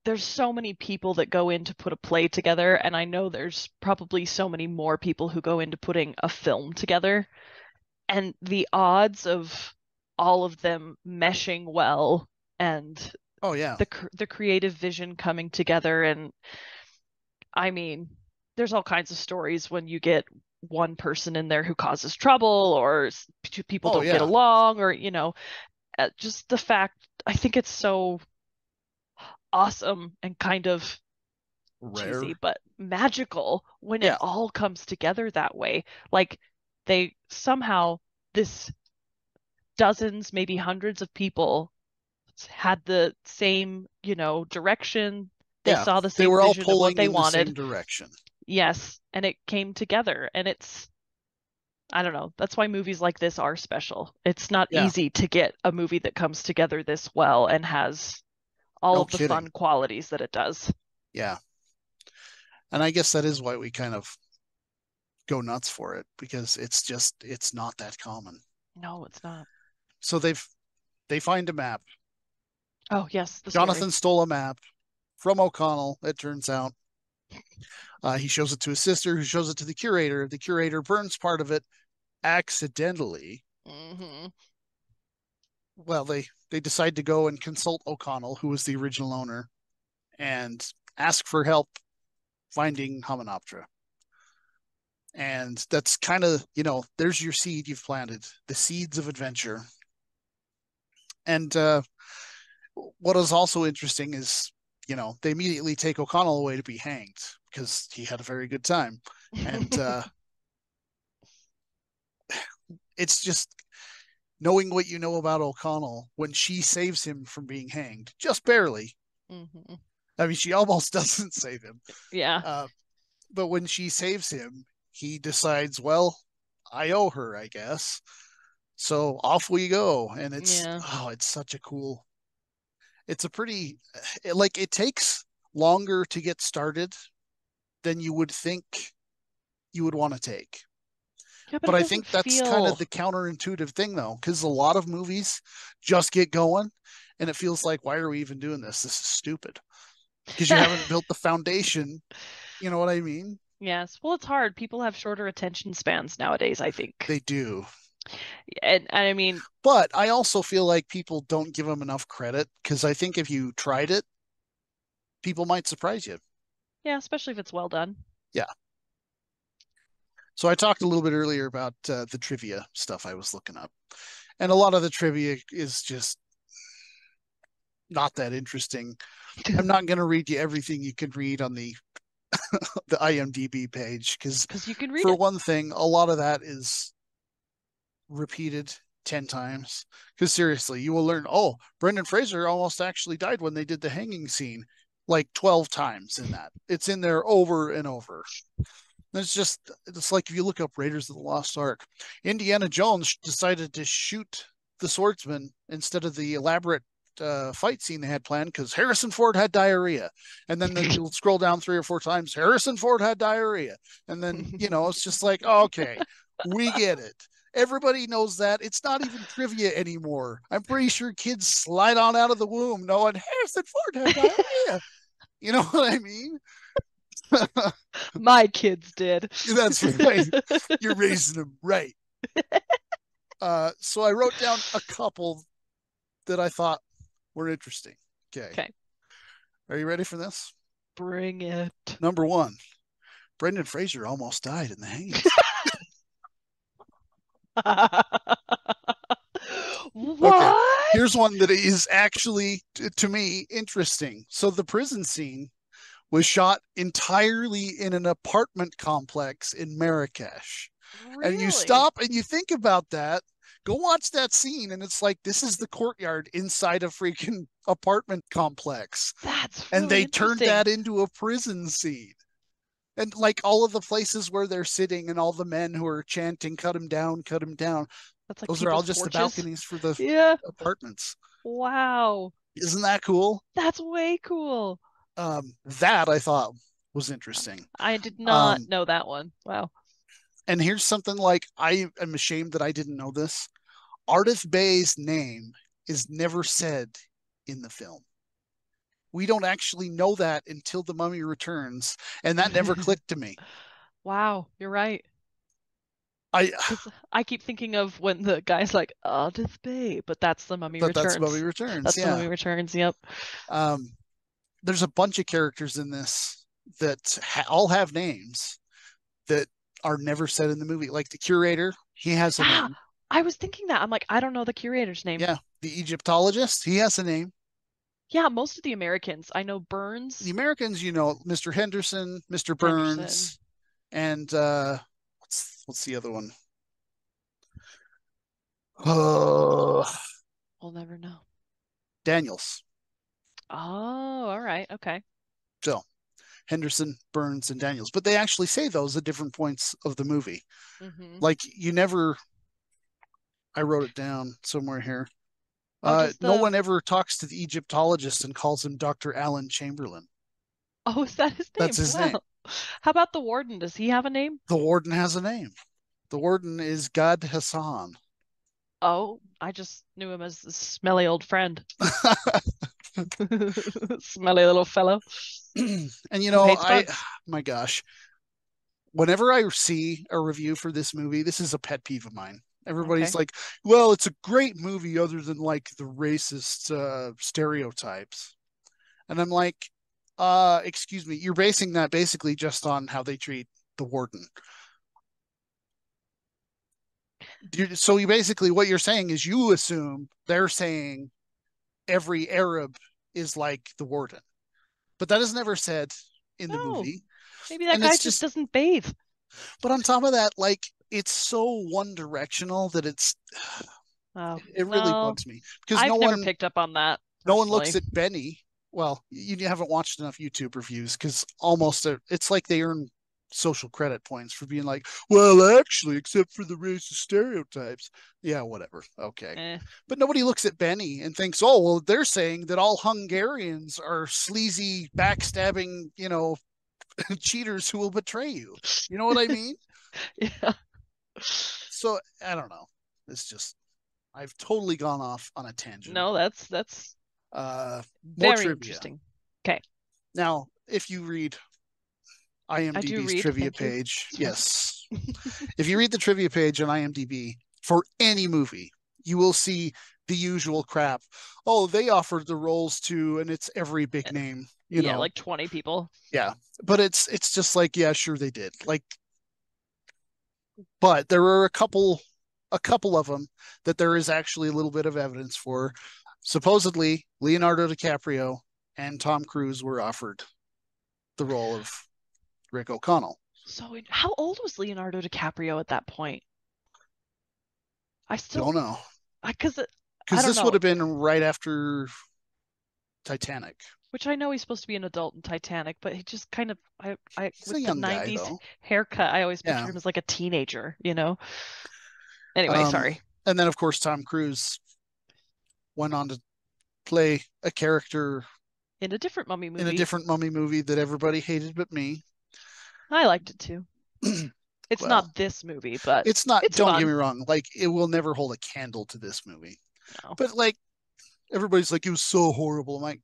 there's so many people that go in to put a play together, and I know there's probably so many more people who go into putting a film together, and the odds of all of them meshing well and the creative vision coming together. And I mean, there's all kinds of stories when you get one person in there who causes trouble, or two people don't get along, or, you know, just the fact, I think it's so awesome and kind of rare, cheesy, but magical when it all comes together that way. Like, they somehow, this dozens, maybe hundreds of people had the same, you know, direction. They saw the same, they were all pulling in the same direction. Yes, and it came together. And it's, I don't know, that's why movies like this are special. It's not easy to get a movie that comes together this well and has all of the fun qualities that it does. Yeah. And I guess that is why we kind of go nuts for it, because it's just, it's not that common. No, it's not. So they find a map. Oh, yes. Jonathan stole a map from O'Connell, it turns out. He shows it to his sister, who shows it to the curator. The curator burns part of it accidentally. Mm-hmm. Well, they decide to go and consult O'Connell, who was the original owner, and ask for help finding Hamunaptra. And that's kind of, you know, there's your seed you've planted, the seeds of adventure. And what is also interesting is, you know, they immediately take O'Connell away to be hanged because he had a very good time. And it's just knowing what you know about O'Connell when she saves him from being hanged, just barely. Mm-hmm. I mean, she almost doesn't save him. Yeah. But when she saves him, he decides, well, I owe her, I guess. So off we go. And it's, it's such a cool, it's a pretty, like, it takes longer to get started than you would think you would want to take. Yeah, but I think that's kind of the counterintuitive thing, though, because a lot of movies just get going and it feels like, why are we even doing this? This is stupid. Because you haven't built the foundation. You know what I mean? Yes. Well, it's hard. People have shorter attention spans nowadays, I think. They do. And I mean, but I also feel like people don't give them enough credit, because I think if you tried it, people might surprise you. Yeah, especially if it's well done. Yeah. So I talked a little bit earlier about the trivia stuff I was looking up. And a lot of the trivia is just not that interesting. I'm not going to read you everything you can read on the the IMDb page, because you can read one thing, a lot of that is repeated 10 times. Because seriously, you will learn, oh, Brendan Fraser almost actually died when they did the hanging scene like 12 times in that. It's in there over and over. It's just, it's like if you look up Raiders of the Lost Ark, Indiana Jones decided to shoot the swordsman instead of the elaborate fight scene they had planned because Harrison Ford had diarrhea. And then you'll scroll down 3 or 4 times, Harrison Ford had diarrhea. And then, you know, it's just like, okay, we get it. Everybody knows that. It's not even trivia anymore. I'm pretty sure kids slide on out of the womb knowing Harrison Ford had diarrhea. You know what I mean? My kids did. That's right. You're raising them right. So I wrote down a couple that I thought were interesting. Okay. Are you ready for this? Bring it. Number one, Brendan Fraser almost died in the hanging. What? Okay. Here's one that is actually, to me, interesting. So the prison scene was shot entirely in an apartment complex in Marrakesh. Really? And you stop and you think about that. Go watch that scene, and it's like, this is the courtyard inside a freaking apartment complex. That's really, and they turned that into a prison scene. And like all of the places where they're sitting and all the men who are chanting, cut him down, cut him down. That's like, those are all just the balconies for the apartments. Wow. Isn't that cool? That's way cool. That I thought was interesting. I did not know that one. Wow. And here's something, like, I am ashamed that I didn't know this. Ardeth Bay's name is never said in the film. We don't actually know that until The Mummy Returns, and that never clicked to me. Wow, you're right. I keep thinking of when the guy's like, Ardeth Bay, but that's The Mummy Returns. That's The Mummy Returns. That's The Mummy Returns, yep. There's a bunch of characters in this that all have names that are never said in the movie. Like the curator, he has a name. I was thinking that. I'm like, I don't know the curator's name. Yeah. The Egyptologist, he has a name. Yeah, most of the Americans. I know Burns. The Americans, you know, Mr. Henderson, Mr. Burns, and what's the other one? We'll never know. Daniels. Oh, all right. Okay. So Henderson, Burns, and Daniels. But they actually say those at different points of the movie. Mm-hmm. Like, you never... I wrote it down somewhere here. No one ever talks to the Egyptologist and calls him Dr. Alan Chamberlain. Oh, is that his name? That's his name. How about the warden? Does he have a name? The warden has a name. The warden is God Hassan. Oh, I just knew him as a smelly old friend. Smelly little fellow. And you know, my gosh, whenever I see a review for this movie, this is a pet peeve of mine. Everybody's like, well, it's a great movie other than like the racist stereotypes. And I'm like, excuse me, you're basing that basically just on how they treat the warden. So you basically, what you're saying is you assume they're saying every Arab is like the warden. But that is never said in the movie. Maybe that guy just doesn't bathe. But on top of that, like, it's so one-directional that it's it really bugs me because I've never picked up on that. No one looks at Benny. Well, you haven't watched enough YouTube reviews because it's like they earn social credit points for being like, well, actually, except for the racist stereotypes, yeah, whatever, okay. But nobody looks at Benny and thinks, oh, well, they're saying that all Hungarians are sleazy, backstabbing, you know, cheaters who will betray you. You know what I mean? Yeah. So I don't know. It's just I've totally gone off on a tangent. No, that's very interesting. Okay. Now, if you read IMDb's trivia page, yes. If you read the trivia page on IMDb for any movie, you will see the usual crap. Oh, they offered the roles to, and it's every big name. You know, like 20 people. Yeah, but it's just like, yeah, sure they did. Like. But there are a couple of them that there is actually a little bit of evidence for. Supposedly, Leonardo DiCaprio and Tom Cruise were offered the role of Rick O'Connell. So how old was Leonardo DiCaprio at that point? I still don't know. Because this would have been right after Titanic. Which I know he's supposed to be an adult in Titanic, but he just kind of, with the 90s guy, haircut, I always picture him as like a teenager, you know? Anyway, sorry. And then, of course, Tom Cruise went on to play a character in a different Mummy movie. In a different Mummy movie that everybody hated but me. I liked it too. It's not this movie, but it's not. It's don't fun. Get me wrong. Like, it will never hold a candle to this movie. No. But like, everybody's like, it was so horrible. I'm like,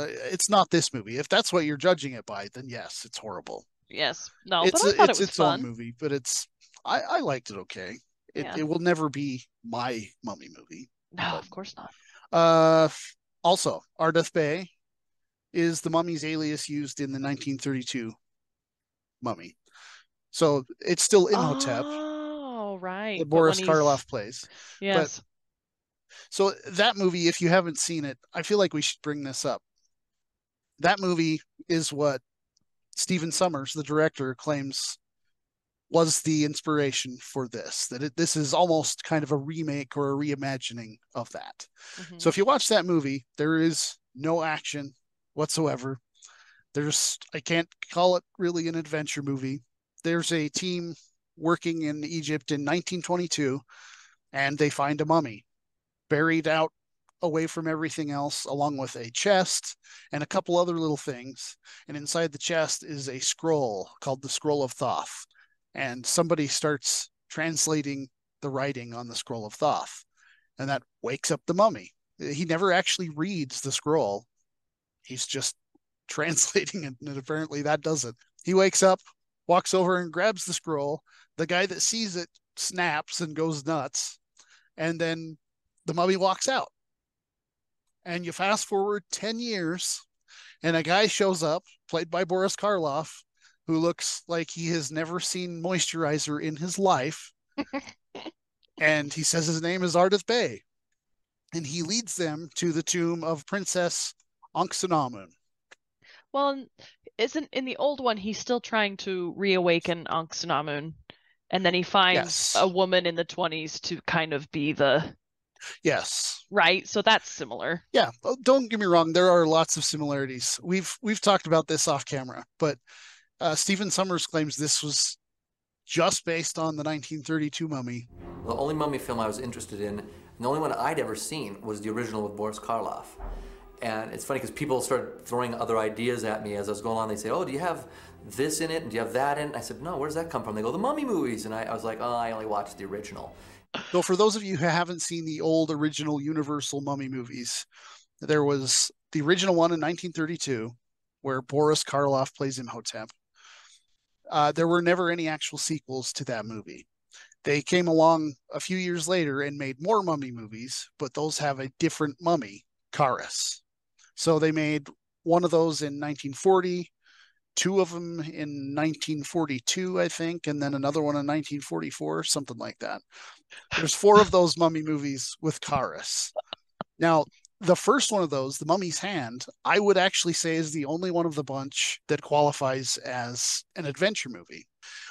it's not this movie. If that's what you're judging it by, then yes, it's horrible. Yes. No, it's, but I thought it was fun. Own movie, but I liked it okay. It will never be my Mummy movie. No, of course not. Also, Ardeth Bay is the Mummy's alias used in the 1932 Mummy. So it's still Imhotep. Oh, right. That Boris Karloff plays. Yes. So that movie, if you haven't seen it, I feel like we should bring this up. That movie is what Stephen Sommers, the director, claims was the inspiration for this. That this is almost kind of a remake or a reimagining of that. Mm-hmm. So if you watch that movie, there is no action whatsoever. I can't call it really an adventure movie. There's a team working in Egypt in 1922, and they find a mummy buried out away from everything else, along with a chest and a couple other little things. And inside the chest is a scroll called the Scroll of Thoth. And somebody starts translating the writing on the Scroll of Thoth. And that wakes up the mummy. He never actually reads the scroll. He's just translating it. And apparently that does it. He wakes up, walks over and grabs the scroll. The guy that sees it snaps and goes nuts. And then the mummy walks out. And you fast forward 10 years and a guy shows up, played by Boris Karloff, who looks like he has never seen moisturizer in his life. And he says his name is Ardeth Bay. And he leads them to the tomb of Princess Anck-su-namun. Well, isn't in the old one, he's still trying to reawaken Anck-su-namun. And then he finds a woman in the 20s to kind of be the... Yes. Right? So that's similar. Yeah. Well, don't get me wrong. There are lots of similarities. We've talked about this off camera, but Stephen Sommers claims this was just based on the 1932 Mummy. The only Mummy film I was interested in, and the only one I'd ever seen, was the original with Boris Karloff. And it's funny because people started throwing other ideas at me as I was going on. They say, oh, do you have this in it? And do you have that in it? And I said, no, where does that come from? They go, the Mummy movies. And I was like, oh, I only watched the original. So for those of you who haven't seen the old original Universal Mummy movies, there was the original one in 1932 where Boris Karloff plays Imhotep. There were never any actual sequels to that movie. They came along a few years later and made more Mummy movies, but those have a different mummy, Karis. So they made one of those in 1940, two of them in 1942, I think, and then another one in 1944, something like that. There's four of those Mummy movies with Karis. Now, the first one of those, The Mummy's Hand, I would actually say is the only one of the bunch that qualifies as an adventure movie.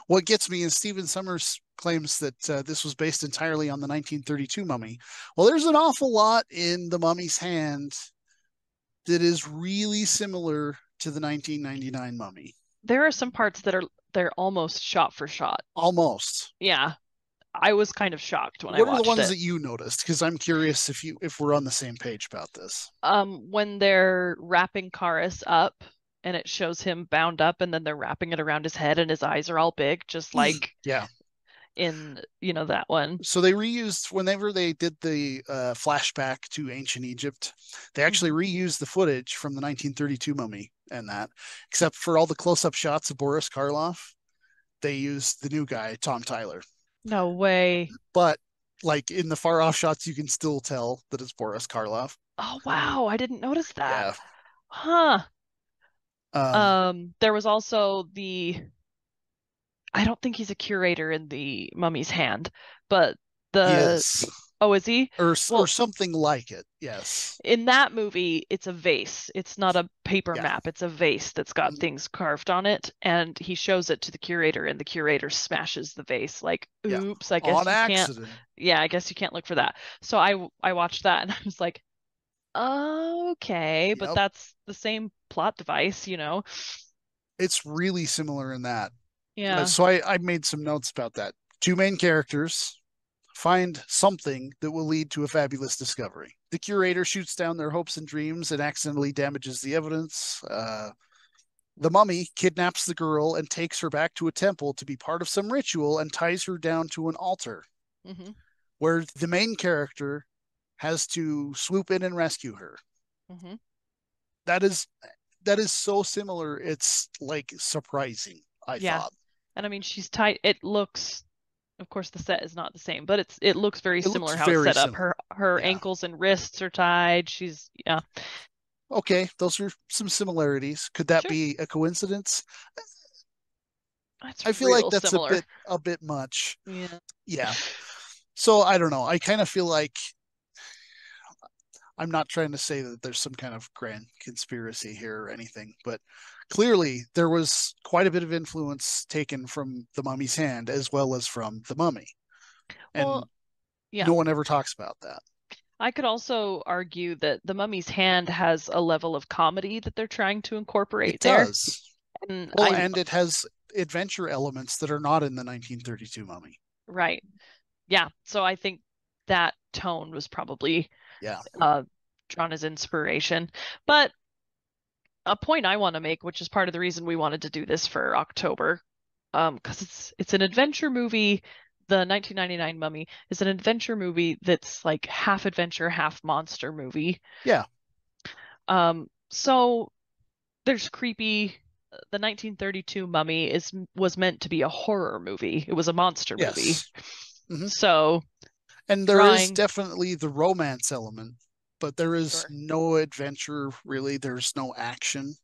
What gets me is Stephen Sommers claims that this was based entirely on the 1932 Mummy. Well, there's an awful lot in The Mummy's Hand that is really similar to the 1999 Mummy. There are some parts that they're almost shot for shot. Almost. Yeah. I was kind of shocked when I watched it. What are the ones that you noticed? Because I'm curious if we're on the same page about this. When they're wrapping Karis up and it shows him bound up and then they're wrapping it around his head and his eyes are all big, just like in, you know, that one. So they reused, whenever they did the flashback to ancient Egypt, they actually reused the footage from the 1932 Mummy and that, except for all the close-up shots of Boris Karloff, they used the new guy, Tom Tyler. No way. But like in the far off shots, you can still tell that it's Boris Karloff. Oh, wow. I didn't notice that. Yeah. Huh. There was also the, I don't think he's a curator in the Mummy's Hand, but the, oh, is he? Or something like it. Yes. In that movie, it's a vase. It's not a paper map. It's a vase that's got things carved on it. And he shows it to the curator and the curator smashes the vase. Like, oops, I guess on accident. Can't. Yeah. I guess you can't look for that. So I watched that and I was like, okay, but that's the same plot device, you know? It's really similar in that. Yeah. So I made some notes about that. Two main characters find something that will lead to a fabulous discovery. The curator shoots down their hopes and dreams and accidentally damages the evidence. The mummy kidnaps the girl and takes her back to a temple to be part of some ritual and ties her down to an altar where the main character has to swoop in and rescue her. That is so similar. It's like surprising, I thought. And I mean, she's tied. It looks... Of course, the set is not the same, but it looks very similar how it's set up. Her ankles and wrists are tied. She's, okay, those are some similarities. Could that be a coincidence? I feel like that's a bit much. Yeah. Yeah. So I don't know. I kind of feel like I'm not trying to say that there's some kind of grand conspiracy here or anything, but clearly there was quite a bit of influence taken from The Mummy's Hand as well as from The Mummy. And no one ever talks about that. I could also argue that The Mummy's Hand has a level of comedy that they're trying to incorporate there. It does. And, and it has adventure elements that are not in the 1932 Mummy. Right. Yeah. So I think that tone was probably... drawn as inspiration. But a point I want to make, which is part of the reason we wanted to do this for October, because it's an adventure movie. The 1999 Mummy is an adventure movie that's like half adventure, half monster movie. So there's creepy the 1932 Mummy was meant to be a horror movie. It was a monster movie. Mm-hmm. So, and there is definitely the romance element, but there is no adventure really. There's no action.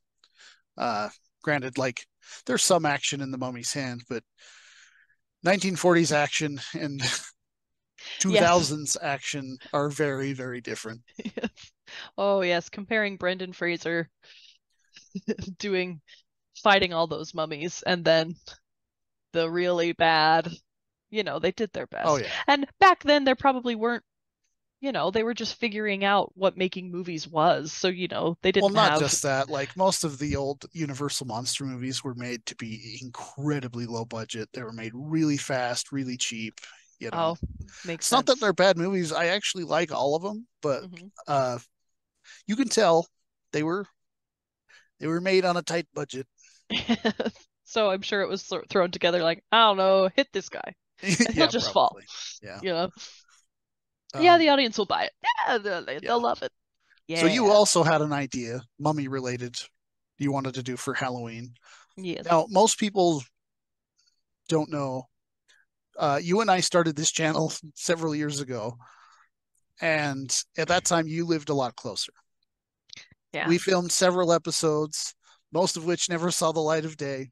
Granted, like there's some action in The Mummy's Hand, but 1940s action and 2000s action are very, very different. Oh yes, comparing Brendan Fraser fighting all those mummies and then the really bad, you know, they did their best. Oh, yeah. And back then there probably weren't, you know, they were just figuring out what making movies was. So, you know, they didn't not just that, like most of the old Universal monster movies were made to be incredibly low budget. They were made really fast, really cheap. You know, makes sense. Not that they're bad movies. I actually like all of them, but you can tell they were made on a tight budget. So I'm sure it was thrown together like, I don't know, hit this guy. He'll just fall. Yeah. You know? Yeah, the audience will buy it. Yeah, they'll love it. Yeah. So you also had an idea, mummy related, you wanted to do for Halloween. Yes. Now, most people don't know. You and I started this channel several years ago, and at that time you lived a lot closer. Yeah. We filmed several episodes, most of which never saw the light of day,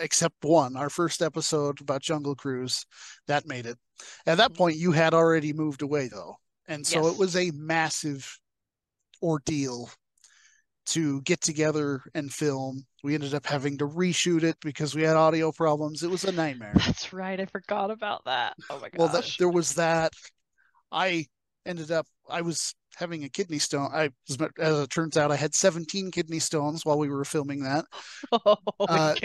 except one, our first episode about Jungle Cruise, that made it. At that point, you had already moved away, though, and so it was a massive ordeal to get together and film. We ended up having to reshoot it because we had audio problems. It was a nightmare. That's right. I forgot about that. Oh my gosh. Well, there was that. I was having a kidney stone. As it turns out, I had 17 kidney stones while we were filming that.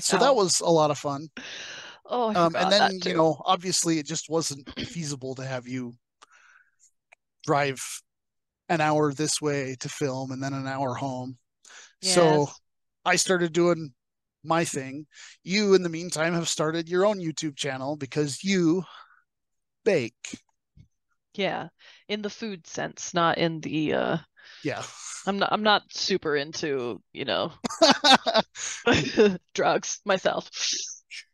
So that was a lot of fun. Oh, I forgot that too. You know, obviously it just wasn't feasible to have you drive an hour this way to film and then an hour home. Yes. So I started doing my thing. You, in the meantime, have started your own YouTube channel because you bake. Yeah, in the food sense, not in the. Yeah. I'm not super into, you know, drugs myself.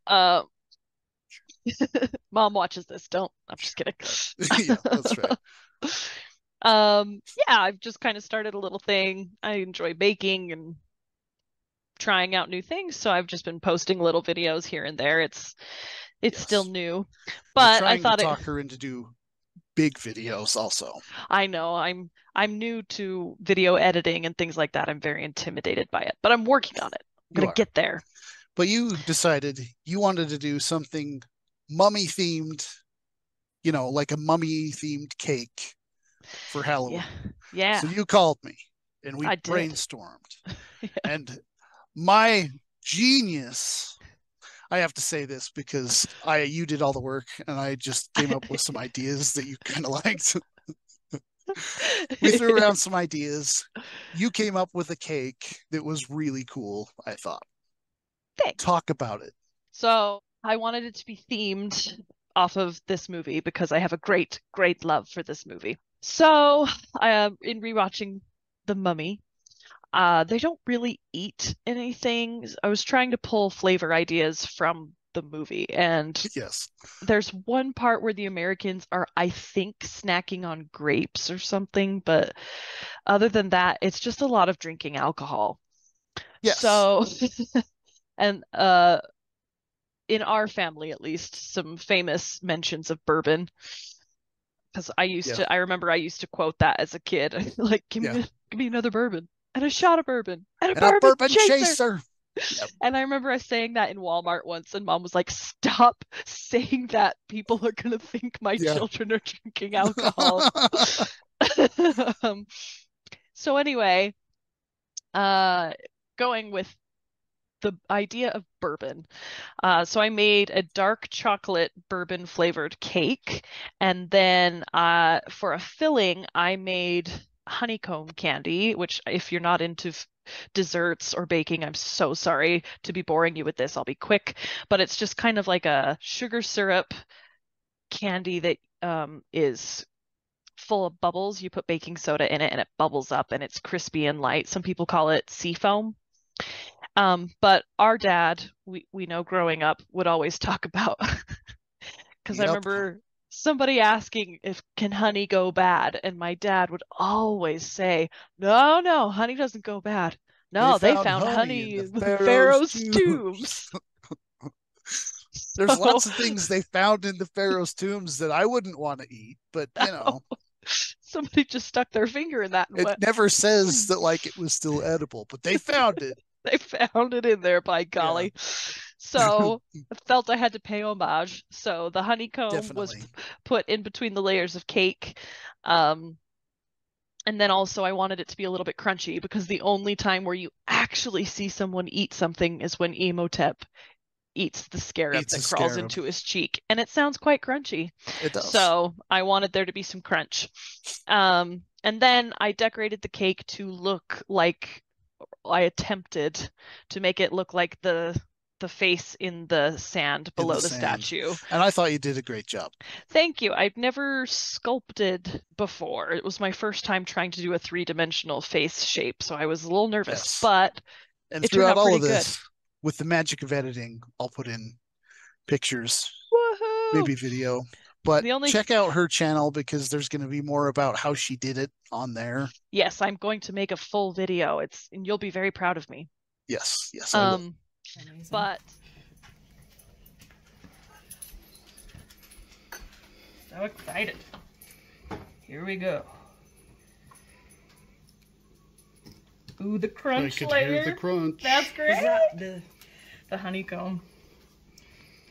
Mom watches this. Don't. I'm just kidding. Yeah, that's right. Yeah, I've just kind of started a little thing. I enjoy baking and trying out new things, so I've just been posting little videos here and there. It's still new, but I thought talk her into do big videos also. I know I'm new to video editing and things like that. I'm very intimidated by it, but I'm working on it. I'm gonna get there. But you decided you wanted to do something mummy themed, you know, like a mummy themed cake for Halloween. Yeah. So you called me and we brainstormed. And my genius, I have to say this because you did all the work and I just came up with some ideas that you kind of liked. We threw around some ideas. You came up with a cake that was really cool, I thought. Thanks. Talk about it. So I wanted it to be themed off of this movie because I have a great, great love for this movie. So in rewatching The Mummy, they don't really eat anything. I was trying to pull flavor ideas from the movie, and there's one part where the Americans are, I think, snacking on grapes or something, but other than that, it's just a lot of drinking alcohol. Yes. So, and in our family, at least, some famous mentions of bourbon. Because I remember I used to quote that as a kid, like, give me another bourbon. And a shot of bourbon. And a bourbon chaser. Yep. And I remember saying that in Walmart once, and Mom was like, stop saying that. People are going to think my children are drinking alcohol. So anyway, going with the idea of bourbon. So I made a dark chocolate bourbon flavored cake. And then for a filling, I made honeycomb candy, which if you're not into desserts or baking, I'm so sorry to be boring you with this. I'll be quick, but it's just kind of like a sugar syrup candy that is full of bubbles. You put baking soda in it and it bubbles up and it's crispy and light. Some people call it sea foam. But our dad, we know growing up, would always talk about, because I remember somebody asking if can honey go bad, and my dad would always say, "No, no, honey doesn't go bad. No, they found honey in the Pharaoh's tombs." There's lots of things they found in the Pharaoh's tombs that I wouldn't want to eat, but you know, somebody just stuck their finger in that. And it never says that like it was still edible, but they found it. They found it in there, by golly. Yeah. So I felt I had to pay homage. So the honeycomb was put in between the layers of cake. And then also I wanted it to be a little bit crunchy, because the only time where you actually see someone eat something is when Imhotep eats the scarab that crawls into his cheek. And it sounds quite crunchy. It does. So I wanted there to be some crunch. And then I decorated the cake to look like... I attempted to make it look like the face in the sand below the statue. And I thought you did a great job. Thank you. I've never sculpted before. It was my first time trying to do a three-dimensional face shape, so I was a little nervous, but it turned out pretty good. With the magic of editing, I'll put in pictures, maybe video. But check out her channel, because there's going to be more about how she did it on there. Yes, I'm going to make a full video. And you'll be very proud of me. Yes, yes. So excited. Here we go. Ooh, the crunch layer. Hear the crunch. That's great. The honeycomb.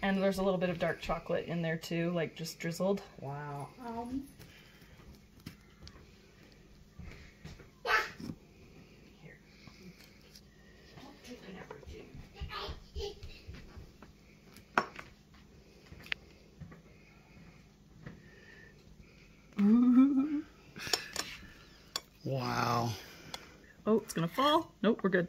And there's a little bit of dark chocolate in there too, like just drizzled. Wow. Here. Ooh. Wow. Oh, it's gonna fall. Nope, we're good.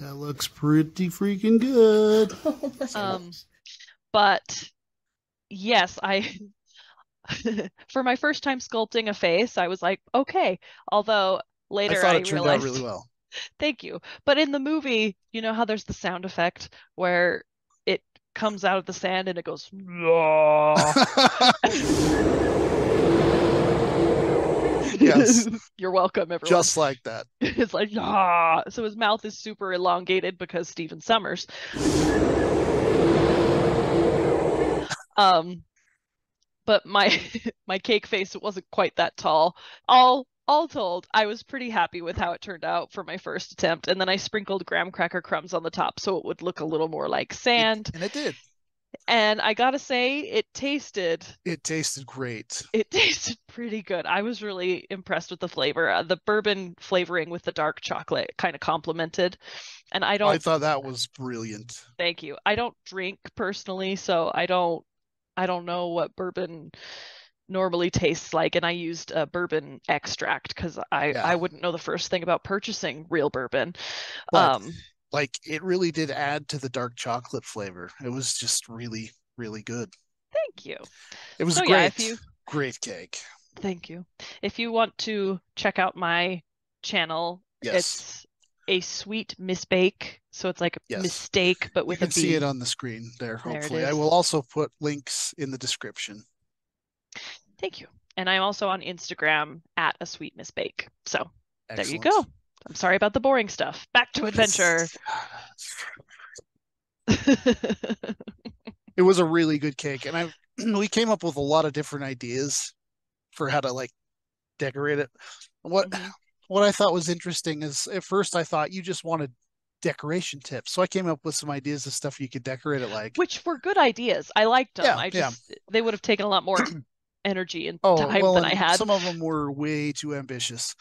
That looks pretty freaking good. But yes, for my first time sculpting a face, I was like, okay. Although later I realized it turned out really well. Thank you. But in the movie, you know how there's the sound effect where it comes out of the sand and it goes. Yes. You're welcome, everyone. Just like that. It's like, ah. So his mouth is super elongated because Stephen Sommers. But my cake face, it wasn't quite that tall. All told, I was pretty happy with how it turned out for my first attempt. And then I sprinkled graham cracker crumbs on the top so it would look a little more like sand. And it did. And I gotta say, it tasted great. It tasted pretty good. I was really impressed with the flavor. The bourbon flavoring with the dark chocolate kind of complemented. And I thought that was brilliant. Thank you. I don't drink personally, so I don't know what bourbon normally tastes like. And I used a bourbon extract because I wouldn't know the first thing about purchasing real bourbon. But... like, it really did add to the dark chocolate flavor. It was just really, really good. Thank you. It was great cake. Thank you. If you want to check out my channel, it's a sweet misbake. So it's like a mistake, but with a B. You can see it on the screen there, hopefully. I will also put links in the description. Thank you. And I'm also on Instagram at a sweet misbake. So there you go. I'm sorry about the boring stuff. Back to adventure. It was a really good cake. And we came up with a lot of different ideas for how to like decorate it. What I thought was interesting is at first I thought you just wanted decoration tips. So I came up with some ideas of stuff you could decorate it like. Which were good ideas. I liked them. They would have taken a lot more energy and time than I had. Some of them were way too ambitious.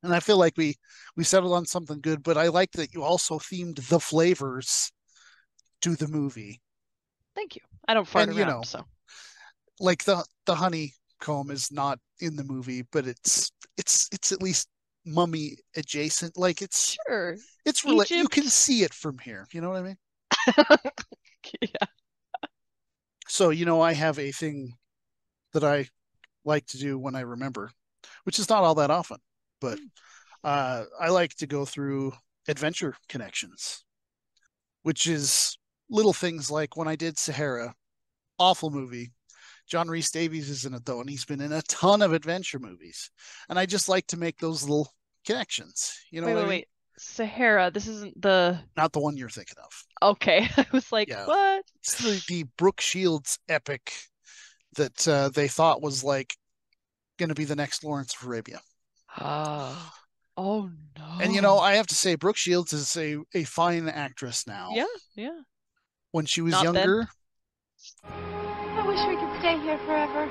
And I feel like we settled on something good, but I like that you also themed the flavors to the movie. Thank you. I don't fart around, you know, so. Like the honeycomb is not in the movie, but it's at least mummy adjacent. Like it's sure. It's related. You can see it from here. You know what I mean? Yeah. So, you know, I have a thing that I like to do when I remember, which is not all that often, but I like to go through adventure connections, which is little things like when I did Sahara, awful movie. John Rhys Davies is in it though, and he's been in a ton of adventure movies. And I just like to make those little connections. You know, wait. Sahara, this isn't the... Not the one you're thinking of. Okay. I was like, yeah. What? It's the Brooke Shields epic that they thought was like going to be the next Lawrence of Arabia. Oh, no. And, you know, I have to say, Brooke Shields is a fine actress now. Yeah, yeah. When she was younger. I wish we could stay here forever.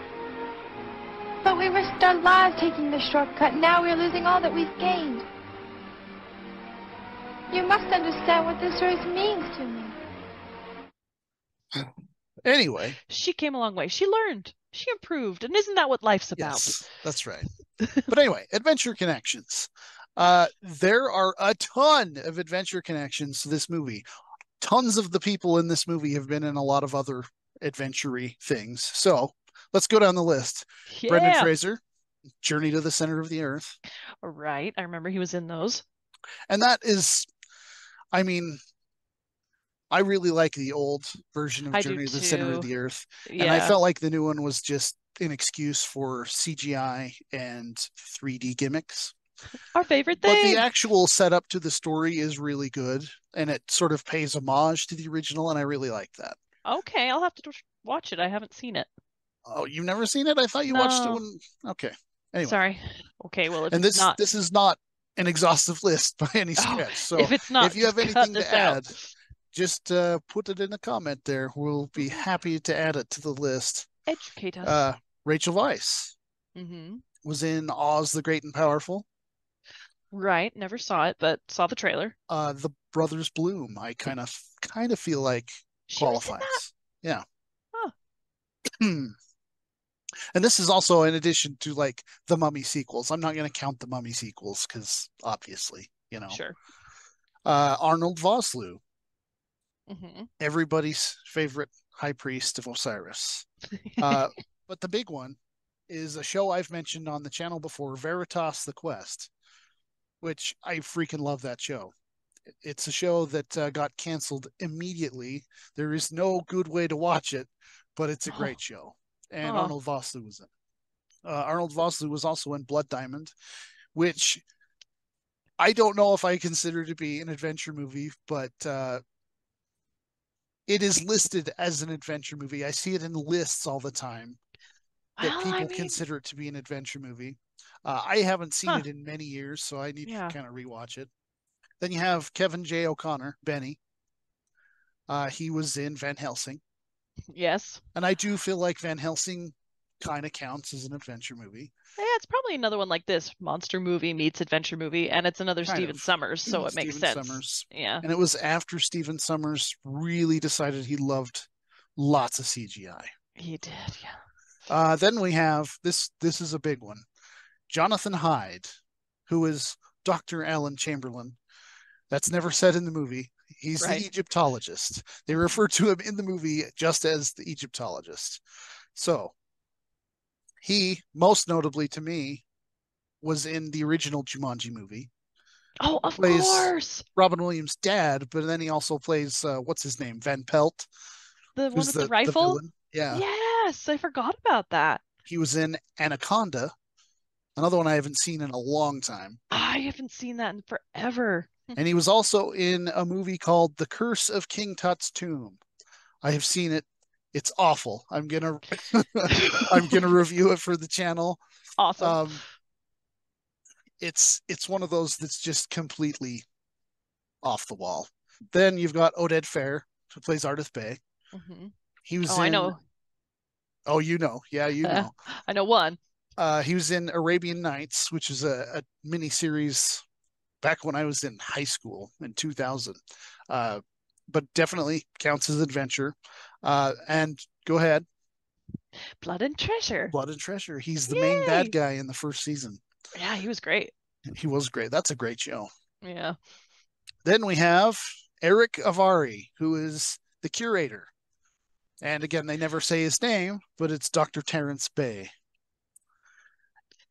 But we risked our lives taking the shortcut. Now we're losing all that we've gained. You must understand what this race means to me. Anyway. She came a long way. She learned. She improved. And isn't that what life's about? Yes, that's right. But anyway, adventure connections. There are a ton of adventure connections to this movie. Tons of the people in this movie have been in a lot of other adventure-y things. So let's go down the list. Yeah. Brendan Fraser, Journey to the Center of the Earth. All right. I remember he was in those. And that is... I mean, I really like the old version of Journey to the Center of the Earth. Yeah. And I felt like the new one was just an excuse for CGI and 3D gimmicks. Our favorite thing. But the actual setup to the story is really good. And it sort of pays homage to the original. And I really like that. Okay. I'll have to watch it. I haven't seen it. Oh, you've never seen it? I thought you watched it when... Okay. Anyway. Sorry. Okay. Well, and this is not an exhaustive list by any stretch. So if you have anything to add, just put it in a comment there. We'll be happy to add it to the list. Educate us. Rachel Weisz was in Oz the Great and Powerful. Right. Never saw it, but saw the trailer. The Brothers Bloom. I kind of feel like she qualifies. Yeah. Huh. And this is also in addition to like the Mummy sequels. I'm not going to count the Mummy sequels because obviously, you know. Sure. Arnold Vosloo, everybody's favorite high priest of Osiris. But the big one is a show I've mentioned on the channel before, Veritas the Quest, which I freaking love that show. It's a show that got canceled immediately. There is no good way to watch it, but it's a great show. And Arnold Vosloo was in it. Arnold Vosloo was also in Blood Diamond, which I don't know if I consider to be an adventure movie, but it is listed as an adventure movie. I see it in lists all the time that consider it to be an adventure movie. I haven't seen it in many years, so I need to kind of rewatch it. Then you have Kevin J. O'Connor, Benny. He was in Van Helsing. Yes. And I do feel like Van Helsing kind of counts as an adventure movie. Yeah, it's probably another one like this. Monster movie meets adventure movie, and it's another kind Stephen Sommers, so it makes sense. Sommers. Yeah. And it was after Stephen Sommers really decided he loved lots of CGI. He did, yeah. Then we have, this is a big one, Jonathan Hyde, who is Dr. Alan Chamberlain. That's never said in the movie. He's the Egyptologist. They refer to him in the movie just as the Egyptologist. So he, most notably to me, was in the original Jumanji movie. Oh, of course. Robin Williams' dad, but then he also plays, what's his name? Van Pelt. The one with the rifle? The villain. Yeah. Yes, I forgot about that. He was in Anaconda, another one I haven't seen in a long time. I haven't seen that in forever. And he was also in a movie called The Curse of King Tut's Tomb. I have seen it. It's awful. I'm going to review it for the channel. Awesome. It's one of those that's just completely off the wall. Then you've got Oded Fair, who plays Ardeth Bay. He was I know. Oh, you know. Yeah, you know. I know one. He was in Arabian Nights, which is a mini-series back when I was in high school in 2000, but definitely counts as adventure. And go ahead. Blood and Treasure. Blood and Treasure. He's the main bad guy in the first season. Yeah, he was great. He was great. That's a great show. Yeah. Then we have Eric Avari, who is the curator. And again, they never say his name, but it's Dr. Terrence Bay.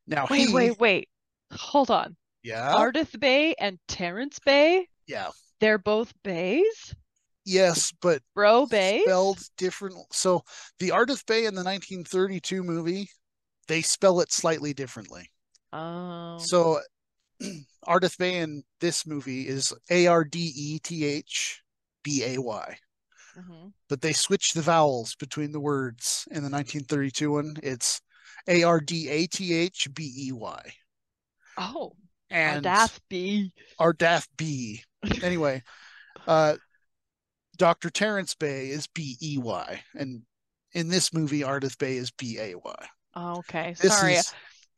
Now wait. Hold on. Yeah. Ardeth Bay and Terrence Bay? Yeah. They're both bays? Yes, but Bro Bay spelled different. So the Ardeth Bay in the 1932 movie, they spell it slightly differently. Oh. So Ardeth Bay in this movie is ARDETHBAY. Mm-hmm. But they switch the vowels between the words. In the 1932 one, it's ARDATHBEY. Oh. And Ardeth B. Ardeth B. Anyway, Dr. Terrence Bay is BEY. And in this movie, Ardeth Bay is BAY. Oh, okay. Sorry.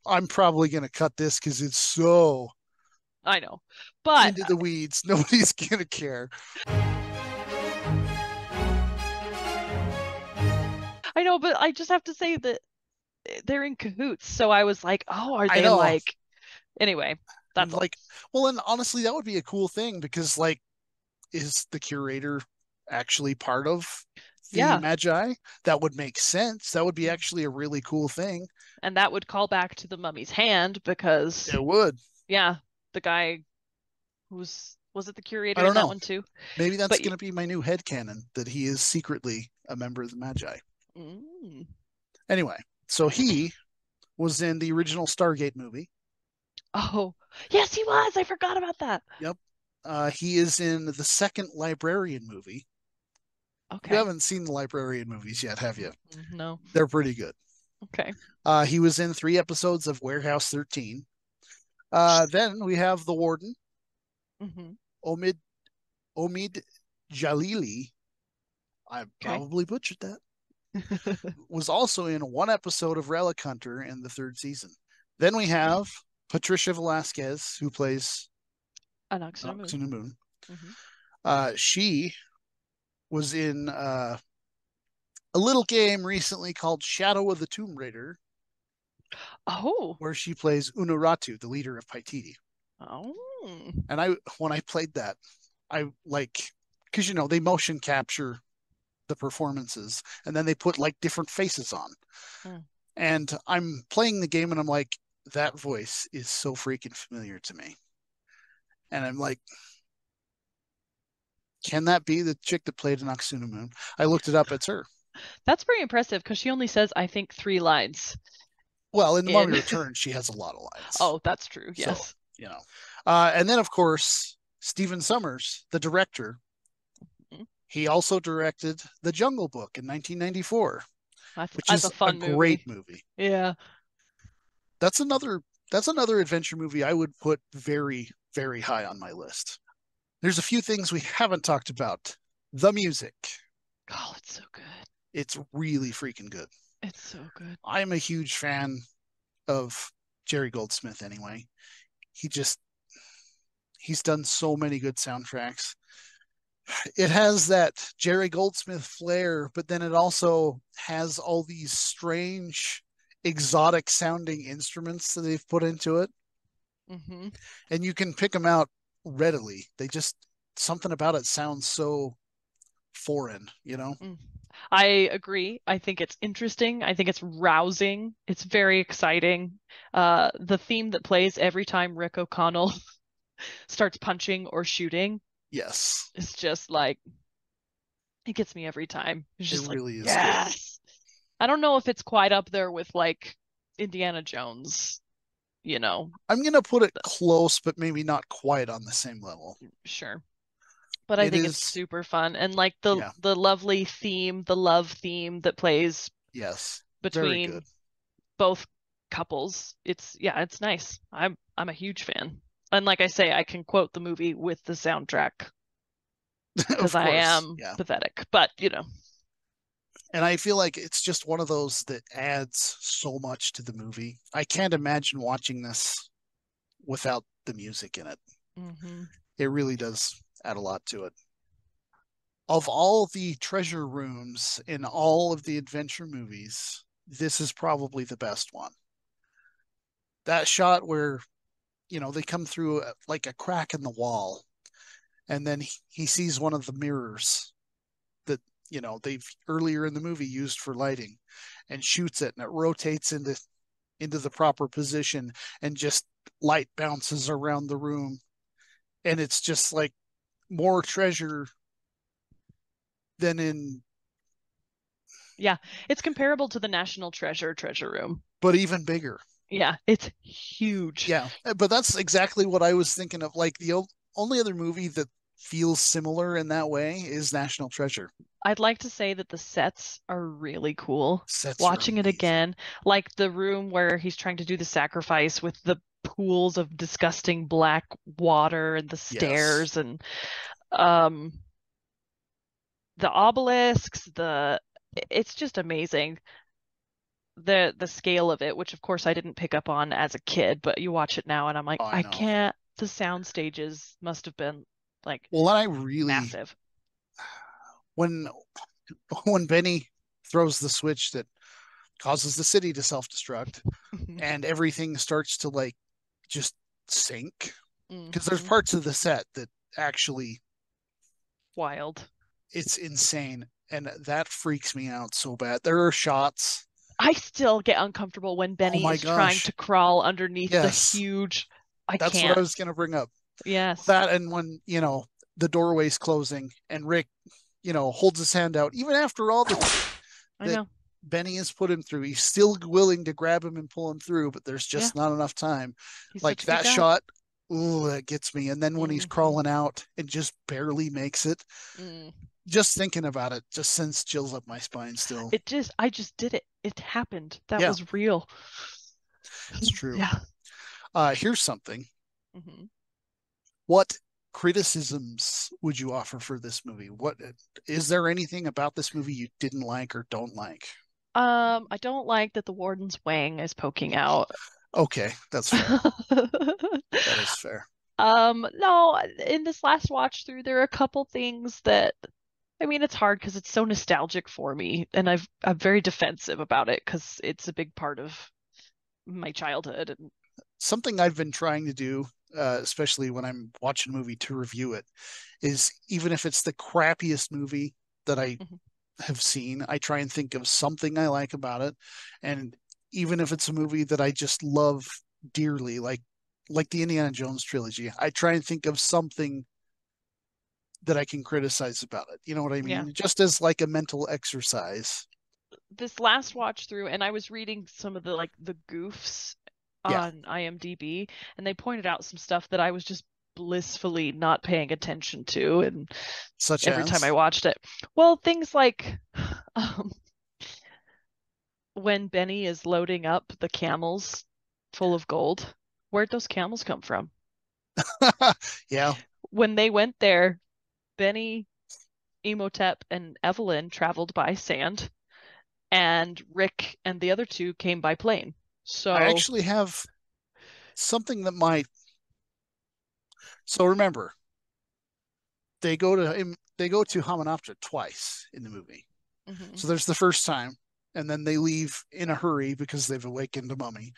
I'm probably going to cut this because it's so... I know. But... into the weeds. Nobody's going to care. I know, but I just have to say that they're in cahoots. So I was like, oh, are they like... Anyway, that's like... Well, and honestly, that would be a cool thing because, like, is the curator actually part of the Magi? That would make sense. That would be actually a really cool thing. And that would call back to the Mummy's Hand because... It would. Yeah. The guy who's... Was it the curator in that one too? Maybe that's going to be my new headcanon, that he is secretly a member of the Magi. Mm. Anyway, so he was in the original Stargate movie. Oh, yes, he was. I forgot about that. Yep. He is in the second Librarian movie. Okay. You haven't seen the Librarian movies yet, have you? No. They're pretty good. Okay. He was in 3 episodes of Warehouse 13. Then we have the Warden. Mm-hmm. Omid Jalili. I probably butchered that. Was also in 1 episode of Relic Hunter in the 3rd season. Then we have Patricia Velasquez, who plays Anck-su-namun. Mm-hmm. She was in a little game recently called Shadow of the Tomb Raider. Oh. Where she plays Unuratu, the leader of Paititi. Oh. And when I played that, I like, because they motion capture the performances and then they put like different faces on. Mm. And I'm playing the game and I'm like, that voice is so freaking familiar to me. And I'm like, can that be the chick that played in Anck-su-namun? I looked it up. It's her. That's pretty impressive because she only says, I think, 3 lines. Well, in The Mummy Returns, she has a lot of lines. Oh, that's true. Yes. So, and then, of course, Stephen Sommers, the director, he also directed The Jungle Book in 1994, which is a fun, great movie. Yeah. That's another adventure movie I would put very, very high on my list. There's a few things we haven't talked about. The music. Oh, it's so good. It's really freaking good. It's so good. I'm a huge fan of Jerry Goldsmith anyway. He's done so many good soundtracks. It has that Jerry Goldsmith flair, but then it also has all these strange, exotic sounding instruments that they've put into it. Mm-hmm. And you can pick them out readily. Something about it sounds so foreign, I agree. I think it's interesting. I think it's rousing. It's very exciting. The theme that plays every time Rick O'Connell starts punching or shooting. Yes. It's just like, it gets me every time. It's just really is. Yes. I don't know if it's quite up there with like Indiana Jones, I'm going to put it close, but maybe not quite on the same level. Sure. But I think it's super fun. And like the lovely theme, the love theme that plays between both couples. It's nice. I'm a huge fan. And like I say, I can quote the movie with the soundtrack because I am pathetic, but And I feel like it's just one of those that adds so much to the movie. I can't imagine watching this without the music in it. Mm-hmm. It really does add a lot to it. Of all the treasure rooms in all of the adventure movies, this is probably the best one. That shot where, they come through like a crack in the wall and then he sees one of the mirrors that, they've earlier in the movie used for lighting and shoots it and it rotates into into the proper position, and just light bounces around the room. And it's just like more treasure than in. Yeah, it's comparable to the National Treasure room, but even bigger. Yeah, it's huge. Yeah, but that's exactly what I was thinking of. Like the only other movie that feels similar in that way is National Treasure. I'd like to say that the sets are really cool. Watching it again, like the room where he's trying to do the sacrifice with the pools of disgusting black water and the stairs, and the obelisks, it's just amazing. The scale of it, which of course I didn't pick up on as a kid, but you watch it now and I'm like, I can't. The sound stages must have been like massive. When Benny throws the switch that causes the city to self-destruct and everything starts to like just sink, because there's parts of the set that actually it's insane, and that freaks me out so bad. There are shots I still get uncomfortable when Benny is trying to crawl underneath the huge That's what I was going to bring up. Yes. That, and when, you know, the doorway's closing and Rick, you know, holds his hand out, even after all the that Benny has put him through, he's still willing to grab him and pull him through, but there's just not enough time. He's like that shot, ooh, that gets me. And then when he's crawling out and just barely makes it, just thinking about it just sends chills up my spine still. It just, I just did it. It happened. That was real. It's true. Yeah. Here's something. What criticisms would you offer for this movie? What is there anything about this movie you didn't like or don't like? I don't like that the warden's wang is poking out. Okay, that's fair. That is fair. No, in this last watch through, there are a couple things that, I mean, it's hard because it's so nostalgic for me, and I'm very defensive about it because it's a big part of my childhood. And something I've been trying to do, especially when I'm watching a movie to review it, is even if it's the crappiest movie that I have seen, I try and think of something I like about it. And even if it's a movie that I just love dearly, like the Indiana Jones trilogy, I try and think of something that I can criticize about it. You know what I mean? Yeah. Just as like a mental exercise. This last watch through, and I was reading some of the like the goofs on IMDb, and they pointed out some stuff that I was just blissfully not paying attention to, and such every time I watched it. Well, things like when Benny is loading up the camels full of gold, where'd those camels come from? Yeah. When they went there, Benny, Imhotep, and Evelyn traveled by sand, and Rick and the other two came by plane. So I actually have something that might. So remember, they go to Hamunaptra twice in the movie. So there's the first time, and then they leave in a hurry because they've awakened a mummy,